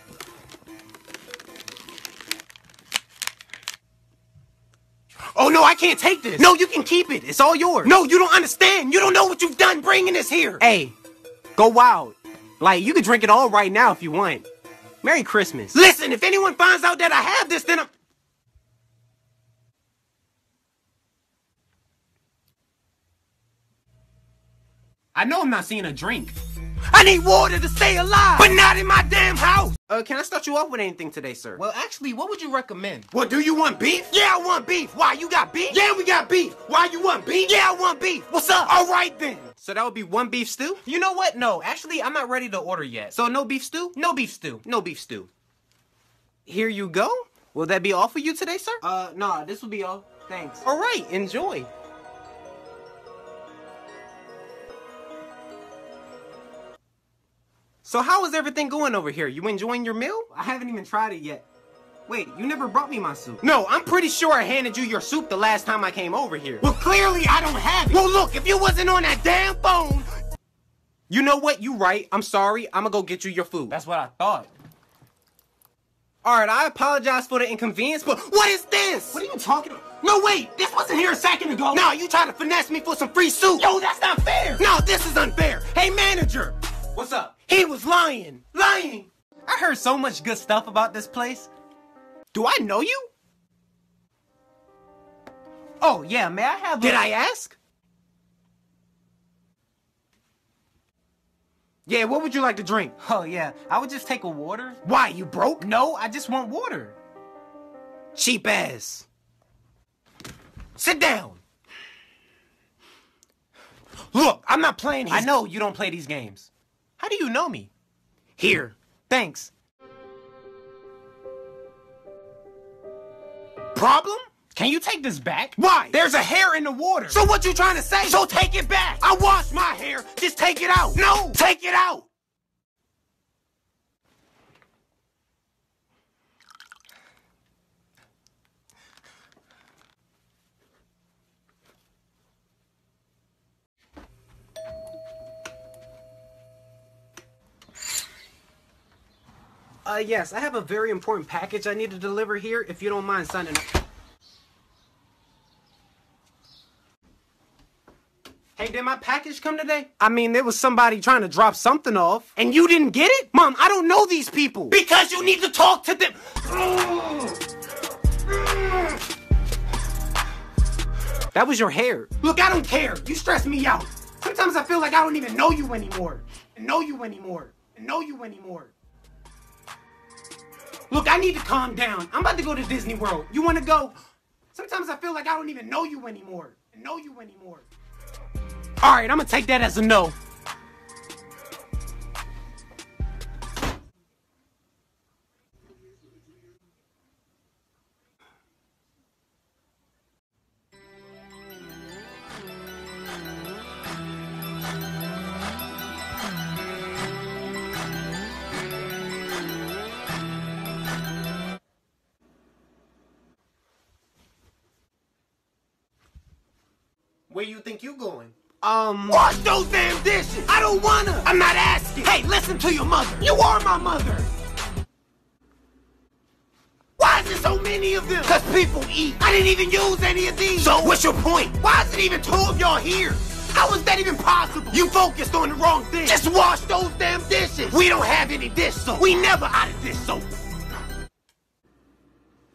Oh no, I can't take this! No, you can keep it. It's all yours. No, you don't understand. You don't know what you've done bringing this here. Hey. Go wild. Like, you can drink it all right now if you want. Merry Christmas. Listen, if anyone finds out that I have this, then I'm... I know I'm not seeing a drink. I need water to stay alive, but not in my damn house. Uh, can I start you off with anything today, sir? Well, actually, what would you recommend? Well, do you want beef? Yeah, I want beef. Why, you got beef? Yeah, we got beef. Why, you want beef? Yeah, I want beef. What's up? All right, then. So that would be one beef stew? You know what? No, actually, I'm not ready to order yet. So no beef stew? No beef stew. No beef stew. Here you go. Will that be all for you today, sir? Uh, nah, this will be all. Thanks. All right, enjoy. So how is everything going over here? You enjoying your meal? I haven't even tried it yet. Wait, you never brought me my soup. No, I'm pretty sure I handed you your soup the last time I came over here. Well, clearly I don't have it. Well, look, if you wasn't on that damn phone... You know what? You right. I'm sorry. I'm gonna go get you your food. That's what I thought. Alright, I apologize for the inconvenience, but what is this? What are you talking about? No, wait! This wasn't here a second ago! No, you trying to finesse me for some free soup! Yo, that's not fair! No, this is unfair! Hey, manager! What's up? He was lying! Lying! I heard so much good stuff about this place. Do I know you? Oh, yeah, may I have a... Did I ask? Yeah, what would you like to drink? Oh, yeah, I would just take a water. Why, you broke? No, I just want water. Cheap ass. Sit down. Look, I'm not playing these. I know you don't play these games. How do you know me? Here. Thanks. Problem? Can you take this back? Why? There's a hair in the water. So what you trying to say? So take it back. I wash my hair. Just take it out. No, take it out. Uh, yes, I have a very important package I need to deliver here, if you don't mind signing up. Hey, did my package come today? I mean, there was somebody trying to drop something off. And you didn't get it? Mom, I don't know these people. Because you need to talk to them. That was your hair. Look, I don't care. You stress me out. Sometimes I feel like I don't even know you anymore. And know you anymore. And know you anymore. Look, I need to calm down. I'm about to go to Disney World. You want to go? Sometimes I feel like I don't even know you anymore. I know you anymore. All right, I'm going to take that as a no. Where you think you going? Um... Wash those damn dishes! I don't wanna! I'm not asking! Hey, listen to your mother! You are my mother! Why is there so many of them? Cause people eat! I didn't even use any of these! So, what's your point? Why is it even two of y'all here? How is that even possible? You focused on the wrong thing! Just wash those damn dishes! We don't have any dish soap! We never out of dish soap!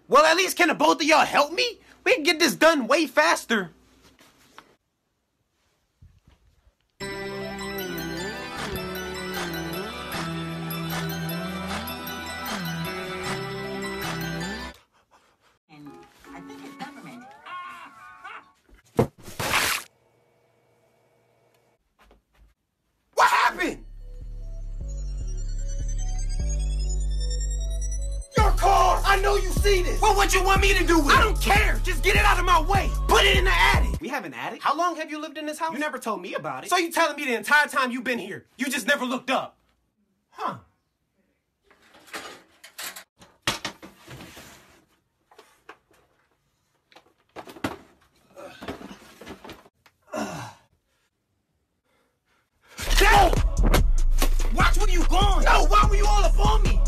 Well, at least can the both of y'all help me? We can get this done way faster! I know you see this. Well, what would you want me to do with it? I don't care. Just get it out of my way. Put it in the attic. We have an attic? How long have you lived in this house? You never told me about it. So you telling me the entire time you've been here, you just never looked up? Huh. Uh. No! Watch where you going. No, why were you all up on me?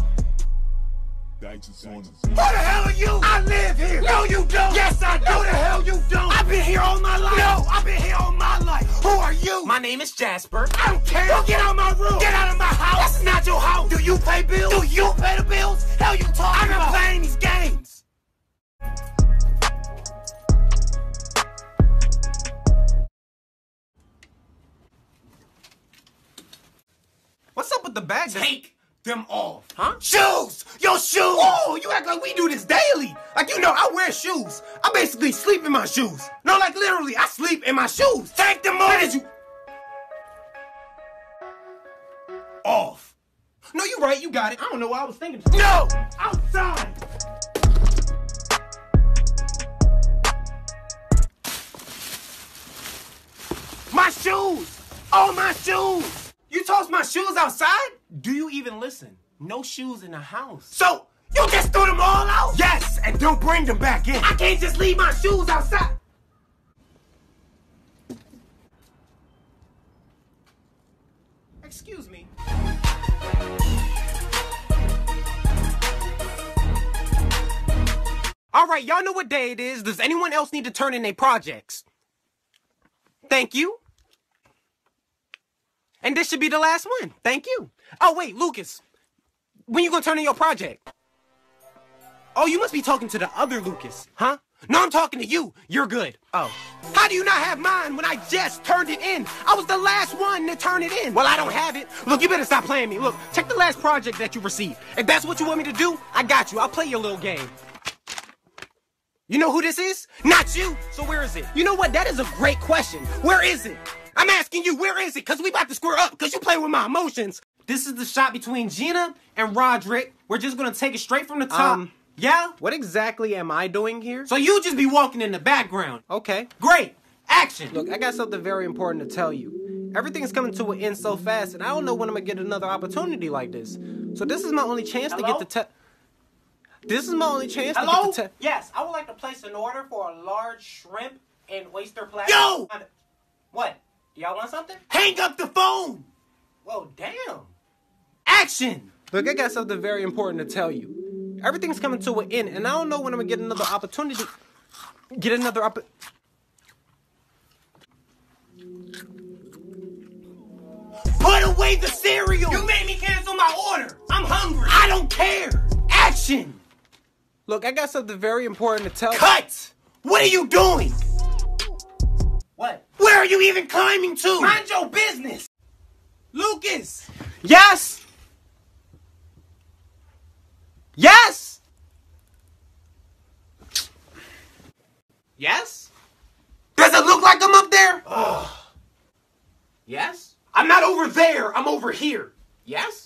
Who the hell are you? I live here. No, you don't. Yes, I do. Who the hell you don't? I've been here all my life. No, I've been here all my life. Who are you? My name is Jasper. I don't care. Well, get out of my room. Get out of my house. That's not your house. Do you pay bills? Do you pay the bills? Hell, you talking I'm about? I'm not playing these games. What's up with the bag? Take them off. Huh? Shoes! Your shoes! Oh, you act like we do this daily. Like, you know, I wear shoes. I basically sleep in my shoes. No, like, literally, I sleep in my shoes. Take them off! How did you... Off. No, you're right, you got it. I don't know what I was thinking. No! Outside! My shoes! Oh, my shoes! You tossed my shoes outside? Do you even listen? No shoes in the house. So, you just threw them all out? Yes, and don't bring them back in. I can't just leave my shoes outside. Excuse me. All right, y'all know what day it is. Does anyone else need to turn in their projects? Thank you. And this should be the last one. Thank you. Oh, wait, Lucas. When you gonna turn in your project? Oh, you must be talking to the other Lucas, huh? No, I'm talking to you. You're good. Oh. How do you not have mine when I just turned it in? I was the last one to turn it in. Well, I don't have it. Look, you better stop playing me. Look, check the last project that you received. If that's what you want me to do, I got you. I'll play your little game. You know who this is? Not you. So where is it? You know what? That is a great question. Where is it? I'm asking you, where is it? Because we about to square up because you playing with my emotions. This is the shot between Gina and Roderick. We're just going to take it straight from the top. Um, Yeah? What exactly am I doing here? So you just be walking in the background. Okay. Great. Action. Look, I got something very important to tell you. Everything's coming to an end so fast, and I don't know when I'm going to get another opportunity like this. So this is my only chance Hello? to get to... This is my only chance Hello? to get to... Hello? Yes, I would like to place an order for a large shrimp and oyster platter. Yo! What? Do y'all want something? Hang up the phone! Whoa, damn. Action! Look, I got something very important to tell you. Everything's coming to an end, and I don't know when I'm gonna get another opportunity. Get another opp- Put away the cereal! You made me cancel my order! I'm hungry! I don't care! Action! Look, I got something very important to tell- Cut! What are you doing? What? Where are you even climbing to? Mind your business! Lucas! Yes! Yes! Yes? Does it look like I'm up there? Ugh. Yes? I'm not over there, I'm over here. Yes?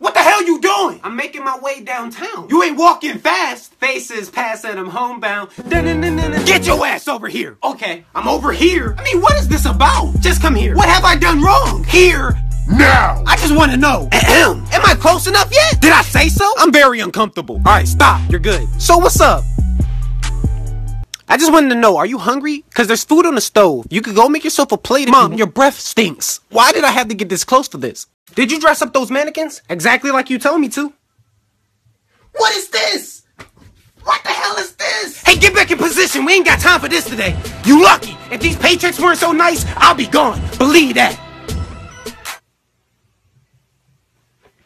What the hell you doing? I'm making my way downtown. You ain't walking fast. Faces passing, I'm homebound. Get your ass over here. Okay, I'm over here. I mean, what is this about? Just come here. What have I done wrong? Here. Now. I just want to know. Ahem. Am I close enough yet? Did I say so? I'm very uncomfortable. All right, stop. You're good. So what's up? I just wanted to know, are you hungry? Because there's food on the stove. You could go make yourself a plate. Mom, your breath stinks. Why did I have to get this close to this? Did you dress up those mannequins? Exactly like you told me to. What is this? What the hell is this? Hey, get back in position. We ain't got time for this today. You lucky. If these paychecks weren't so nice, I'll be gone. Believe that.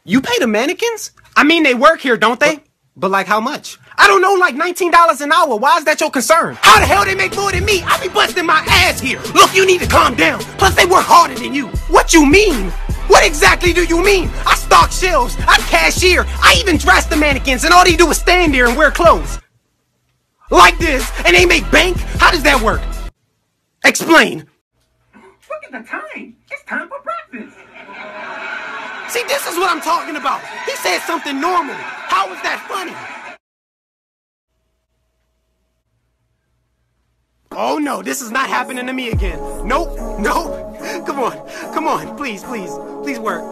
You pay the mannequins? I mean, they work here, don't they? But, but like how much? I don't know, like nineteen dollars an hour. Why is that your concern? How the hell they make more than me? I be busting my ass here. Look, you need to calm down. Plus, they work harder than you. What you mean? What exactly do you mean? I stock shelves, I'm cashier, I even dress the mannequins, and all they do is stand there and wear clothes. Like this, and they make bank? How does that work? Explain. Look at the time. It's time for breakfast. See, this is what I'm talking about. He said something normal. How is that funny? Oh no, this is not happening to me again. Nope, nope. Come on, come on, please, please, please work.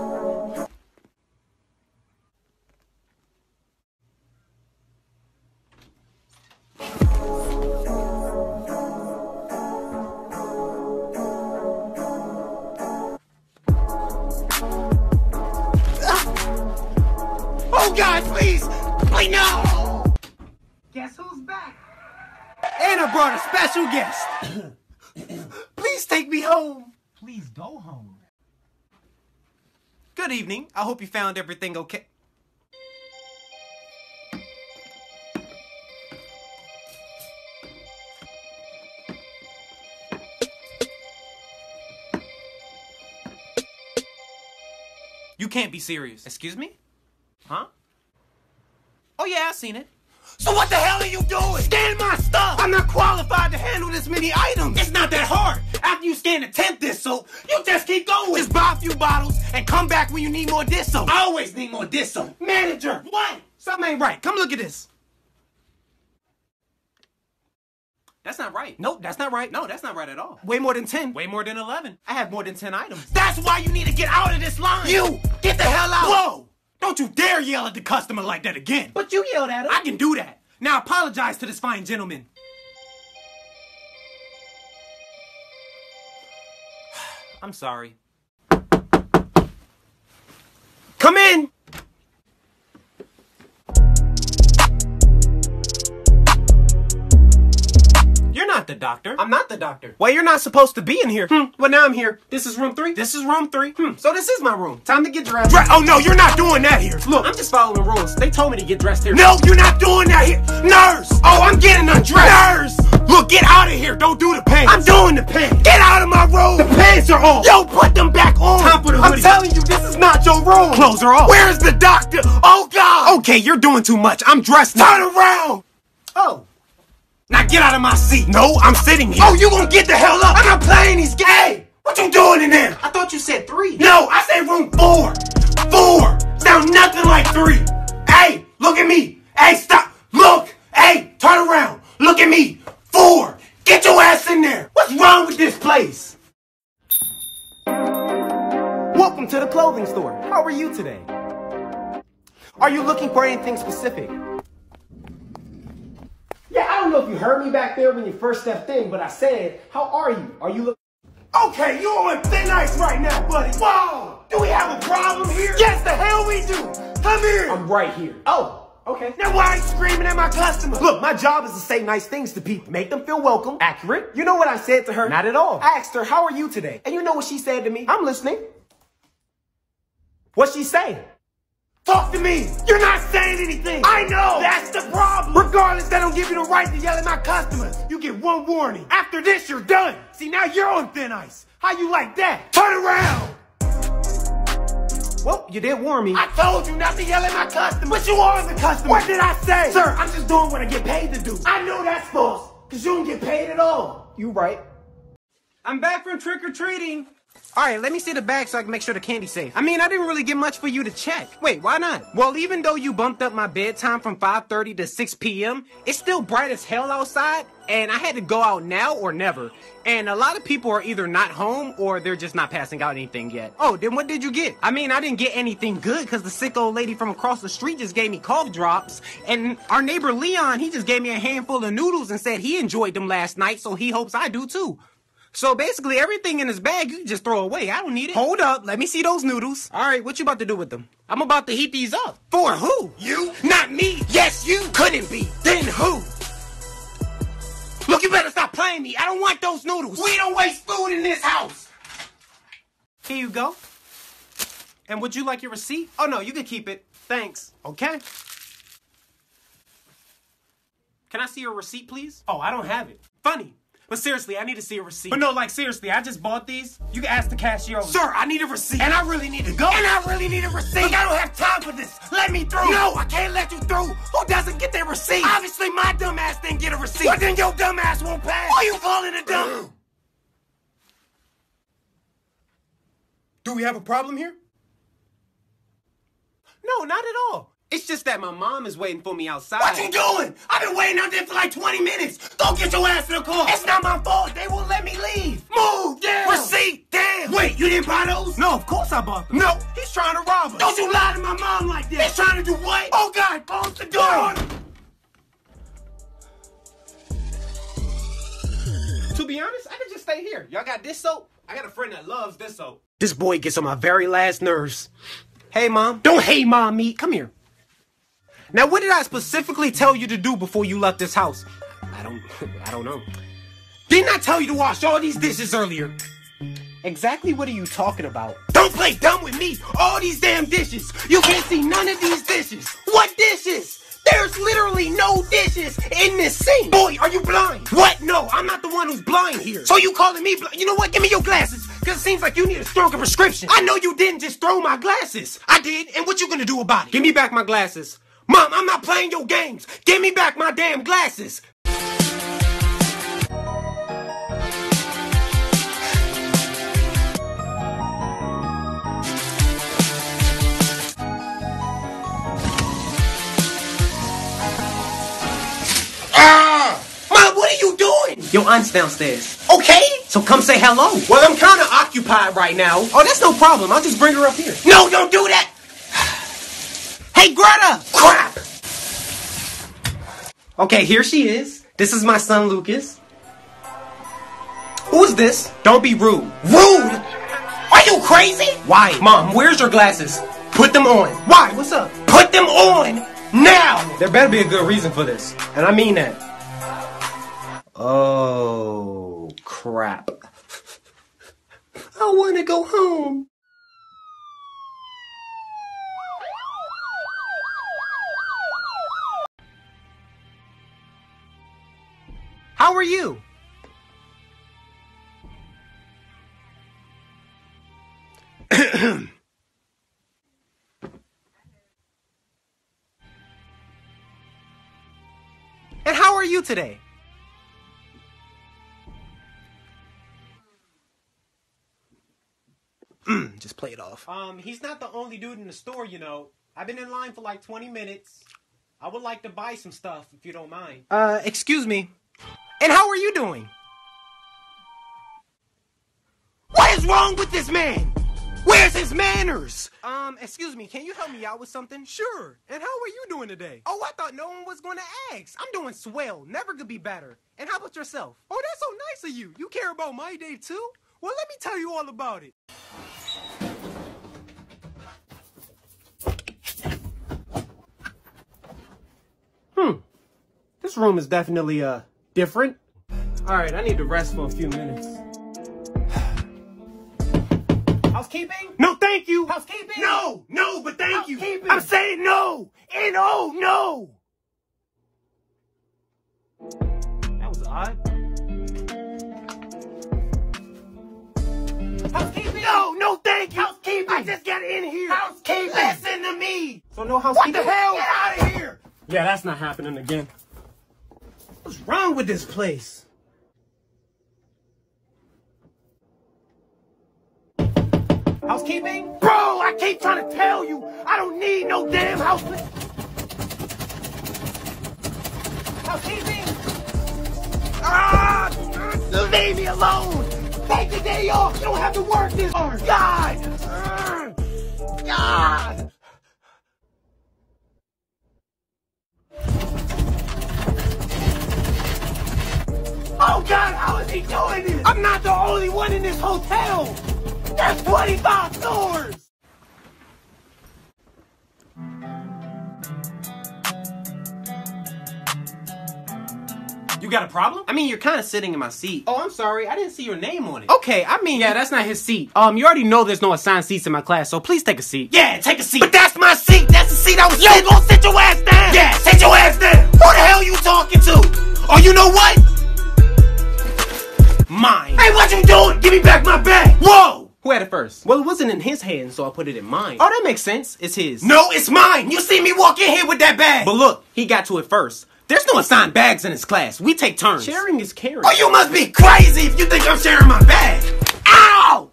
Oh God, please, please no! Guess who's back? Anna brought a special guest. Please take me home. Please go home. Good evening. I hope you found everything okay. You can't be serious. Excuse me? Huh? Oh yeah, I seen it. So what the hell are you doing? Scan my stuff! I'm not qualified to handle this many items. It's not that hard. After you scan the tenth dish soap, you just keep going. Just buy a few bottles and come back when you need more dish soap. I always need more dish soap. Manager, what? Something ain't right. Come look at this. That's not right. Nope, that's not right. No, that's not right at all. Way more than ten. Way more than eleven. I have more than ten items. That's why you need to get out of this line. You, get the hell out. Whoa! Don't you dare yell at the customer like that again. But you yelled at him. I can do that. Now apologize to this fine gentleman. I'm sorry. Come in! You're not the doctor. I'm not the doctor. Well, you're not supposed to be in here. Hmm. Well, now I'm here. This is room three. This is room three. Hmm. So this is my room. Time to get dressed. Dre oh, no, you're not doing that here. Look, I'm just following the rules. They told me to get dressed here. No, you're not doing that here. Nurse. Oh, I'm getting undressed. Nurse. Look, get out of here. Don't do the pants. I'm doing the pants. Get out of my room. The pants are on. Yo, put them back on. Time for the hoodie. I'm telling you, this is not your room. Clothes are off. Where's the doctor? Oh, God. Okay, you're doing too much. I'm dressed now. Turn around. Oh. Now get out of my seat. No, I'm sitting here. Oh, you gonna get the hell up. I'm not playing these games. Hey, what you doing in there? I thought you said three. No, I said room four. Four. Sound nothing like three. Hey, look at me. Hey, stop. Look. Hey, turn around. Look at me. Four. Get your ass in there. What's wrong with this place? Welcome to the clothing store. How are you today? Are you looking for anything specific? I don't know if you heard me back there when you first stepped in, but I said, how are you? Are you looking? Okay, you're on thin ice right now, buddy. Whoa! Do we have a problem here? Yes, the hell we do! Come here! I'm right here. Oh, okay. Now why are you screaming at my customers? Look, my job is to say nice things to people. Make them feel welcome. Accurate. You know what I said to her? Not at all. I asked her, how are you today? And you know what she said to me? I'm listening. What'd she say? Talk to me! You're not saying anything! I know! That's the problem! Regardless, they don't give you the right to yell at my customers! You get one warning! After this, you're done! See, now you're on thin ice! How you like that? Turn around! Well, you did warn me. I told you not to yell at my customers! But you are the customer! What did I say? Sir, I'm just doing what I get paid to do! I know that's false! Cause you don't get paid at all! You right. I'm back from trick-or-treating! Alright, let me see the bag so I can make sure the candy's safe. I mean, I didn't really get much for you to check. Wait, why not? Well, even though you bumped up my bedtime from five thirty to six p m, it's still bright as hell outside, and I had to go out now or never. And a lot of people are either not home or they're just not passing out anything yet. Oh, then what did you get? I mean, I didn't get anything good because the sick old lady from across the street just gave me cough drops. And our neighbor Leon, he just gave me a handful of noodles and said he enjoyed them last night, so he hopes I do too. So basically, everything in this bag, you can just throw away. I don't need it. Hold up. Let me see those noodles. All right, what you about to do with them? I'm about to heat these up. For who? You? Not me. Yes, you couldn't be. Then who? Look, you better stop playing me. I don't want those noodles. We don't waste food in this house. Here you go. And would you like your receipt? Oh, no, you can keep it. Thanks. Okay. Can I see your receipt, please? Oh, I don't have it. Funny. But seriously, I need to see a receipt. But no, like seriously, I just bought these. You can ask the cashier. Sir, I need a receipt. And I really need to go. And I really need a receipt. Look, I don't have time for this. Let me through. No, I can't let you through. Who doesn't get their receipt? Obviously, my dumb ass didn't get a receipt. Well, then your dumb ass won't pass. Why you calling a dumb? Do we have a problem here? No, not at all. It's just that my mom is waiting for me outside. What you doing? I've been waiting out there for like twenty minutes. Go get your ass in the car. It's not my fault. They won't let me leave. Move, damn. Receipt, damn. Wait, you didn't buy those? No, of course I bought them. No, he's trying to rob us. Don't you lie to my mom like that. He's trying to do what? Oh, God, close the door. To be honest, I could just stay here. Y'all got this soap? I got a friend that loves this soap. This boy gets on my very last nerves. Hey, Mom. Don't hate Mom me. Come here. Now, what did I specifically tell you to do before you left this house? I don't, I don't know. Didn't I tell you to wash all these dishes earlier? Exactly what are you talking about? Don't play dumb with me. All these damn dishes. You can't see none of these dishes. What dishes? There's literally no dishes in this sink. Boy, are you blind? What? No, I'm not the one who's blind here. So you calling me blind? You know what? Give me your glasses. Because it seems like you need a stronger prescription. I know you didn't just throw my glasses. I did. And what you gonna do about it? Give me back my glasses. Mom, I'm not playing your games. Give me back my damn glasses. Ah! Mom, what are you doing? Your aunt's downstairs. Okay. So come say hello. Well, I'm kind of occupied right now. Oh, that's no problem. I'll just bring her up here. No, don't do that. Hey, Greta! Crap! Okay, here she is. This is my son, Lucas. Who's this? Don't be rude. Rude? Are you crazy? Why? Mom, where's your glasses? Put them on. Why? What's up? Put them on! Now! There better be a good reason for this. And I mean that. Oh, crap. I want to go home. How are you? And how are you today? Just play it off. Um, he's not the only dude in the store, you know. I've been in line for like twenty minutes. I would like to buy some stuff, if you don't mind. Uh, excuse me. And how are you doing? What is wrong with this man? Where's his manners? Um, excuse me, can you help me out with something? Sure. And how are you doing today? Oh, I thought no one was going to ask. I'm doing swell. Never could be better. And how about yourself? Oh, that's so nice of you. You care about my day, too? Well, let me tell you all about it. Hmm. This room is definitely, uh, different. Alright, I need to rest for a few minutes. Housekeeping? No, thank you! Housekeeping? No! No, but thank you! I'm saying no! N O, no! That was odd. Housekeeping? No, no, thank you! Housekeeping! I just got in here! Housekeeping! Listen to me! So no housekeeping? What the hell? Get out of here! Yeah, that's not happening again. What's wrong with this place? Housekeeping? Bro, I keep trying to tell you, I don't need no damn house. Housekeeping? Ah! Leave me alone! Take the day off! You don't have to work this hard! God! God! Oh God, how is he doing this? I'm not the only one in this hotel! There's twenty-five stores! You got a problem? I mean, you're kind of sitting in my seat. Oh, I'm sorry, I didn't see your name on it. Okay, I mean, yeah, that's not his seat. Um, you already know there's no assigned seats in my class, so please take a seat. Yeah, take a seat! But that's my seat! That's the seat I was sitting on! Sit your ass down! Yeah, sit your ass down! Who the hell you talking to? Oh, you know what? Mine. Hey, what you doing? Give me back my bag! Whoa! Who had it first? Well, it wasn't in his hand, so I put it in mine. Oh, that makes sense. It's his. No, it's mine! You see me walk in here with that bag! But look, he got to it first. There's no assigned bags in his class. We take turns. Sharing is caring. Oh, you must be crazy if you think I'm sharing my bag! Ow!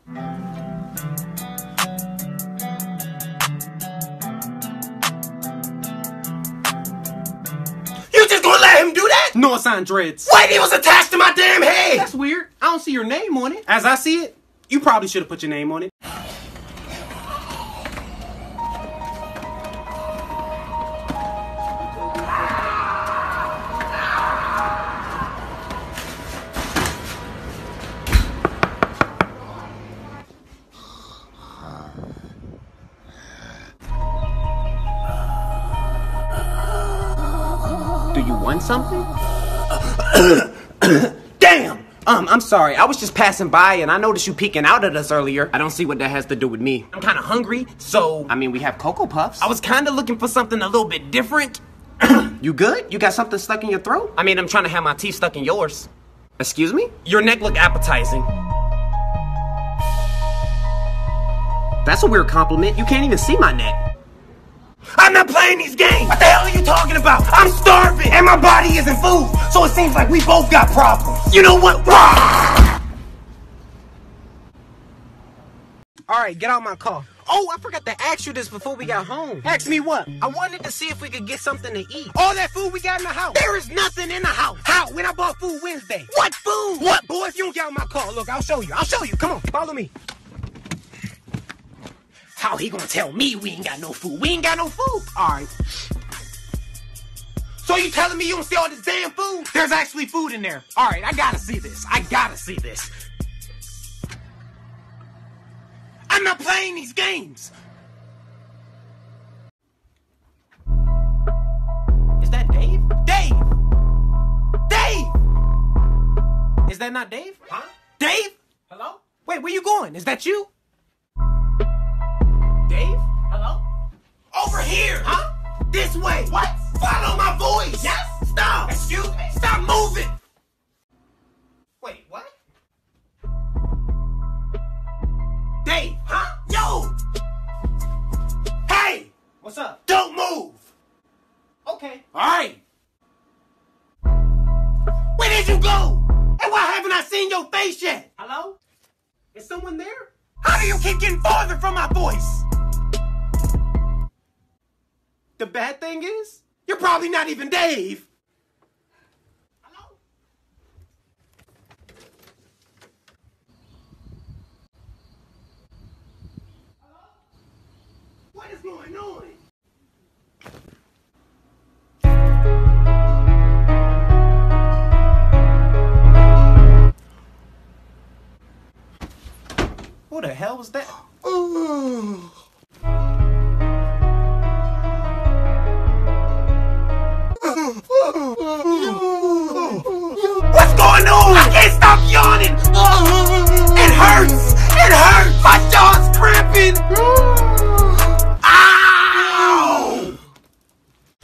You just gonna let him do that? No assigned dreads. Wait, he was attached to my damn head! That's weird. I don't see your name on it. As I see it, you probably should have put your name on it. Do you want something? Damn! Um, I'm sorry. I was just passing by and I noticed you peeking out at us earlier. I don't see what that has to do with me. I'm kind of hungry, so... I mean, we have Cocoa Puffs. I was kind of looking for something a little bit different. You good? You got something stuck in your throat? I mean, I'm trying to have my teeth stuck in yours. Excuse me? Your neck look appetizing. That's a weird compliment. You can't even see my neck. I'm not playing these games! What the hell are you talking about? I'm starving! And my body isn't food! So it seems like we both got problems! You know what? Alright, get out my car. Oh, I forgot to ask you this before we got home. Ask me what? I wanted to see if we could get something to eat. All that food we got in the house! There is nothing in the house! How? When I bought food Wednesday! What food? What, boy? If you don't get out my car, look, I'll show you. I'll show you. Come on, follow me. How he gonna tell me we ain't got no food? We ain't got no food! Alright. So you telling me you don't see all this damn food? There's actually food in there. Alright, I gotta see this. I gotta see this. I'm not playing these games! Is that Dave? Dave! Dave! Is that not Dave? Huh? Dave? Hello? Wait, where you going? Is that you? Dave? Hello? Over here! Huh? This way! What? Follow my voice! Yes? Stop! Excuse me? Stop moving! Wait, what? Dave! Huh? Yo! Hey! What's up? Don't move! Okay. Alright! Where did you go? And why haven't I seen your face yet? Hello? Is someone there? How do you keep getting farther from my voice? The bad thing is, you're probably not even Dave. Hello? Hello? What is going on? What the hell was that? Ooh. What's going on? I can't stop yawning. It hurts. It hurts. My jaw's cramping. Ow!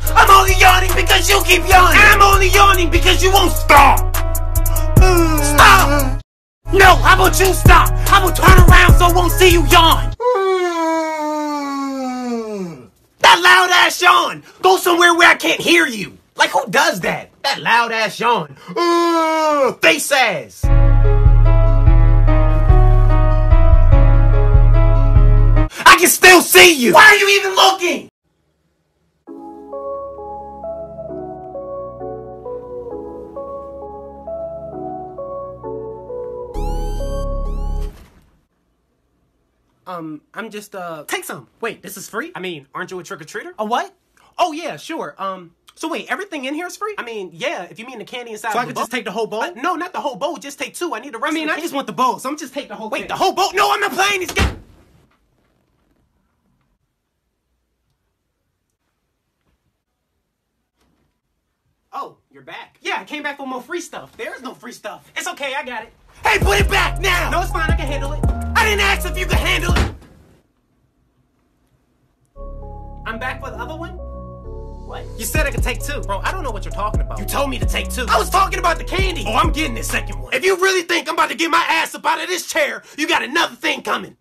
I'm only yawning because you keep yawning. I'm only yawning because you won't stop. Stop. No, how about you stop? I will turn around so I won't see you yawn. Mm. That loud ass yawn. Go somewhere where I can't hear you. Like, who does that? That loud ass yawn. Mm. Face ass. I can still see you. Why are you even looking? Um, I'm just, uh... Take some! Wait, this is free? I mean, aren't you a trick-or-treater? A what? Oh, yeah, sure. Um, so wait, everything in here is free? I mean, yeah, if you mean the candy inside so I could just take the whole bowl? Uh, no, not the whole bowl, just take two. I need the rest I mean, of the I candy. Just want the bowl, so I'm just take the whole Wait, candy. The whole bowl? No, I'm not playing this game! Oh, you're back. Yeah, I came back for more free stuff. There is no free stuff. It's okay, I got it. Hey, put it back now! No, it's fine, I can handle it. I didn't ask if you could handle it! I'm back for the other one? What? You said I could take two. Bro, I don't know what you're talking about. You told me to take two. I was talking about the candy! Oh, I'm getting this second one. If you really think I'm about to get my ass up out of this chair, you got another thing coming.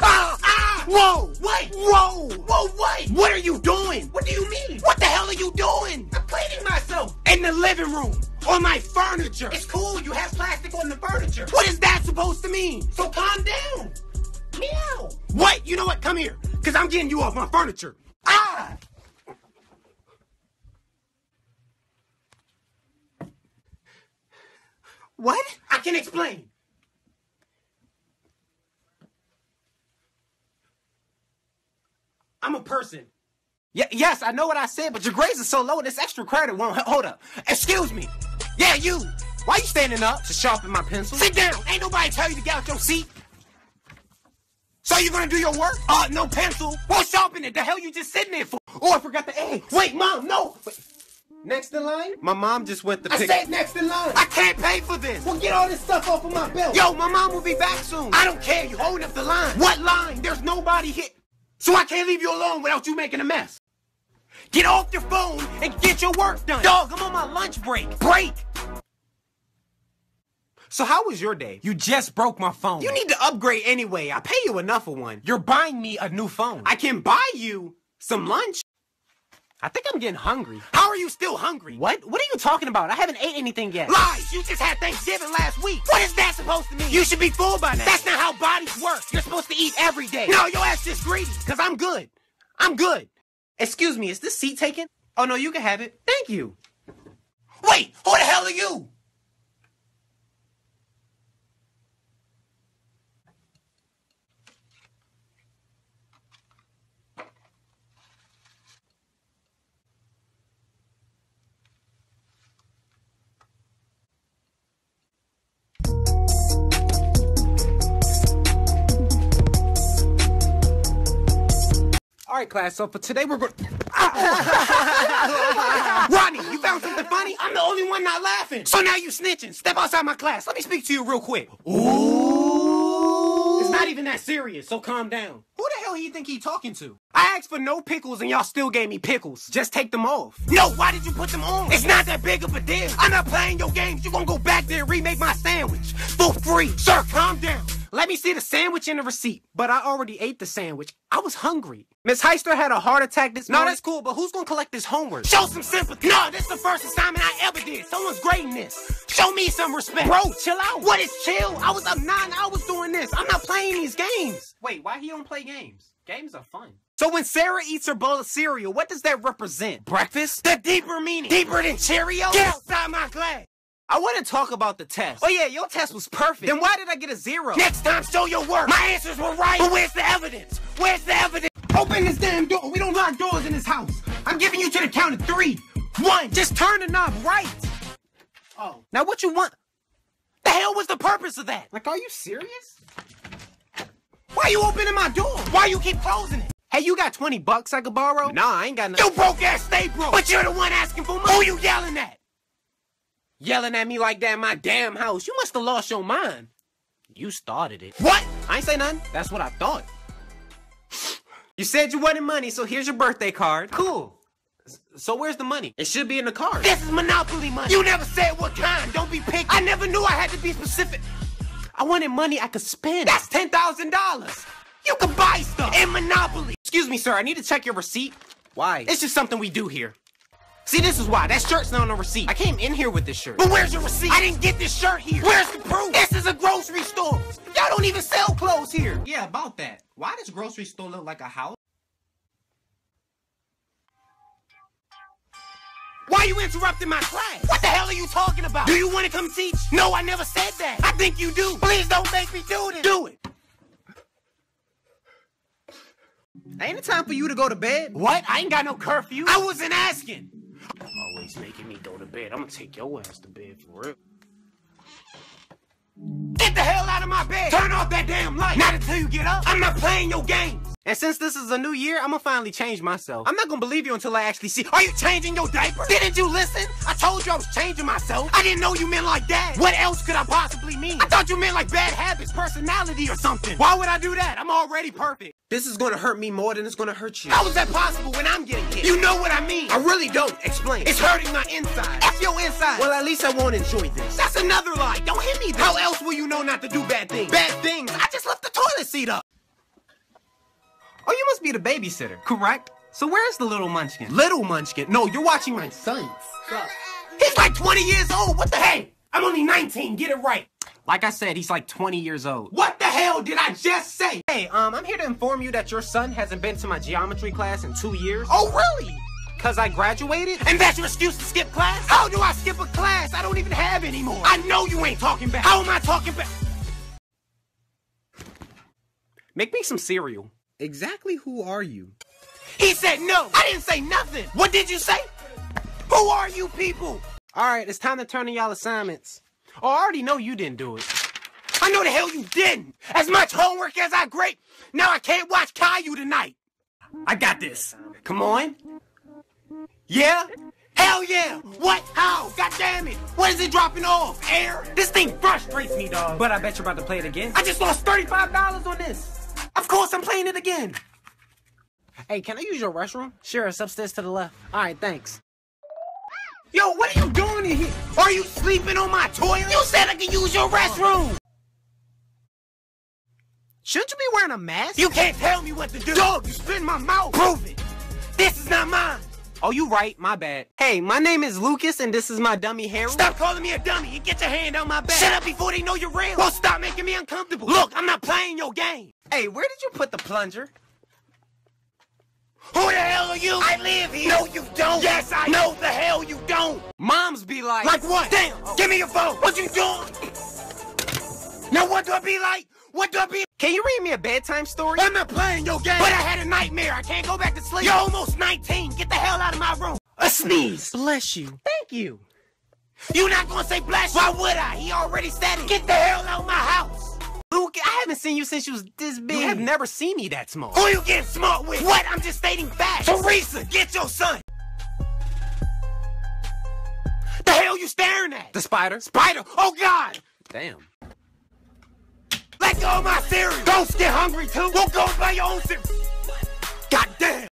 Ah! Ah! Whoa! Wait! Whoa! Whoa, wait! What are you doing? What do you mean? What the hell are you doing? I'm cleaning myself! In the living room! On my furniture! It's cool, you have plastic on the furniture! What is that supposed to mean? So calm down! Meow! What? You know what? Come here! Cause I'm getting you off my furniture! Ah! What? I can explain! I'm a person. Yeah, yes, I know what I said, but your grades are so low, this extra credit won't hold up. Excuse me. Yeah, you. Why you standing up? To sharpen my pencil. Sit down. Ain't nobody tell you to get out your seat. So you gonna do your work? Uh, no pencil. Won't sharpen it. The hell you just sitting there for? Oh, I forgot the egg. Wait, mom, no. Wait. Next in line? My mom just went to I pick- I said next in line! I can't pay for this! Well, get all this stuff off of my belt! Yo, my mom will be back soon! I don't care, you holding up the line! What line? There's nobody here! So I can't leave you alone without you making a mess. Get off your phone and get your work done. Dog, I'm on my lunch break. Break! So how was your day? You just broke my phone. You need to upgrade anyway. I pay you enough for one. You're buying me a new phone. I can buy you some lunch. I think I'm getting hungry. How are you still hungry? What? What are you talking about? I haven't ate anything yet. Lies! You just had Thanksgiving last week. What is that supposed to mean? You should be full by now. That's not how bodies work. You're supposed to eat every day. No, your ass is greedy. Cause I'm good. I'm good. Excuse me, is this seat taken? Oh no, you can have it. Thank you. Wait, who the hell are you? right, class, so for today we're going... Ah! Ronnie, you found something funny? I'm the only one not laughing. So now you snitching. Step outside my class. Let me speak to you real quick. Ooh. It's not even that serious, so calm down. Who the hell do you think he talking to? I asked for no pickles and y'all still gave me pickles. Just take them off. No, why did you put them on? It's not that big of a deal. I'm not playing your games. You gonna go back there and remake my sandwich for free. Sir, calm down. Let me see the sandwich and the receipt. But I already ate the sandwich. I was hungry. Miss Heister had a heart attack this morning. No, that's cool, but who's gonna collect this homework? Show some sympathy. No, this is the first assignment I ever did. Someone's grading this. Show me some respect. Bro, chill out. What is chill? I was up nine hours doing this. I'm not playing these games. Wait, why he don't play games? Games are fun. So when Sarah eats her bowl of cereal, what does that represent? Breakfast? The deeper meaning. Deeper than Cheerios? Get outside my class. I want to talk about the test. Oh yeah, your test was perfect. Then why did I get a zero? Next time, show your work. My answers were right. But where's the evidence? Where's the evidence? Open this damn door. We don't lock doors in this house. I'm giving you to the count of three. One. Just turn the knob right. Oh. Now what you want? The hell was the purpose of that? Like, are you serious? Why you opening my door? Why you keep closing it? Hey, you got twenty bucks I could borrow? Nah, I ain't got no- You broke ass, stay broke! But you're the one asking for money! Who you yelling at? Yelling at me like that in my damn house. You must have lost your mind. You started it. What? I ain't say nothing. That's what I thought. You said you wanted money, so here's your birthday card. Cool. So where's the money? It should be in the card. This is Monopoly money. You never said what kind. Don't be picky. I never knew I had to be specific. I wanted money I could spend. That's ten thousand dollars. You can buy stuff in Monopoly. Excuse me, sir. I need to check your receipt. Why? It's just something we do here. See, this is why. That shirt's not on the receipt. I came in here with this shirt. But where's your receipt? I didn't get this shirt here. Where's the proof? This is a grocery store. Y'all don't even sell clothes here. Yeah, about that. Why does grocery store look like a house? Why are you interrupting my class? What the hell are you talking about? Do you want to come teach? No, I never said that. I think you do. Please don't make me do this. Do it. Ain't it time for you to go to bed? What? I ain't got no curfew. I wasn't asking. Always making me go to bed. I'm gonna take your ass to bed for real. Get the hell out of my bed. Turn off that damn light. Not until you get up. I'm not playing your games. And since this is a new year, I'm gonna finally change myself. I'm not gonna believe you until I actually see. Are you changing your diaper? Didn't you listen? I told you I was changing myself. I didn't know you meant like that. What else could I possibly mean? I thought you meant like bad habits, personality, or something. Why would I do that? I'm already perfect. This is gonna hurt me more than it's gonna hurt you. How is that possible when I'm getting hit? You know what I mean. I really don't. Explain. It's hurting my inside. F your inside. Well, at least I won't enjoy this. That's another lie. Don't hit me. Though. How else will you know not to do bad things? Bad things. I just left the toilet seat up. Oh, you must be the babysitter, correct? So where's the little munchkin? Little munchkin? No, you're watching my son. He's like twenty years old. What the hey? I'm only nineteen. Get it right. Like I said, he's like twenty years old. What the hell did I just say? Hey, um, I'm here to inform you that your son hasn't been to my geometry class in two years. Oh, really? Because I graduated? And that's your excuse to skip class? How do I skip a class I don't even have anymore? I know you ain't talking back. How am I talking back? Make me some cereal. Exactly who are you? He said no. I didn't say nothing. What did you say? Who are you people? All right, it's time to turn in y'all assignments. Oh, I already know you didn't do it. I know the hell you didn't. As much homework as I grate. Now I can't watch Caillou tonight. I got this. Come on. Yeah? Hell yeah. What? How? God damn it. What is it dropping off? Air? This thing frustrates me, dog. But I bet you're about to play it again. I just lost thirty-five dollars on this. Of course I'm playing it again. Hey, can I use your restroom? Sure, it's upstairs to the left. All right, thanks. Yo, what are you doing in here? Are you sleeping on my toilet? You said I could use your restroom! Shouldn't you be wearing a mask? You can't tell me what to do! Dog, you spit in my mouth! Prove it! This is not mine! Oh, you right. My bad. Hey, my name is Lucas, and this is my dummy Harold. Stop calling me a dummy and get your hand on my back! Shut up before they know you're real! Well, stop making me uncomfortable! Look, I'm not playing your game! Hey, where did you put the plunger? Who the hell are you? I live here. No, you don't. Yes, I know the hell you don't. Moms be like. Like what? Damn. Oh. Give me your phone. What you doing? Now what do I be like? What do I be? Can you read me a bedtime story? I'm not playing your game. But I had a nightmare. I can't go back to sleep. You're almost nineteen. Get the hell out of my room. A sneeze. Bless you. Thank you. You not gonna say bless you? Why would I? He already said it. Get the hell out of my house. Luke. okay, I haven't seen you since you was this big. You have never seen me that small. Who you getting smart with? What? I'm just stating facts. Teresa, get your son. The hell you staring at? The spider. Spider? Oh, God. Damn. Let go of my cereal. Ghosts get hungry, too. Don't go by your own cereal. God damn.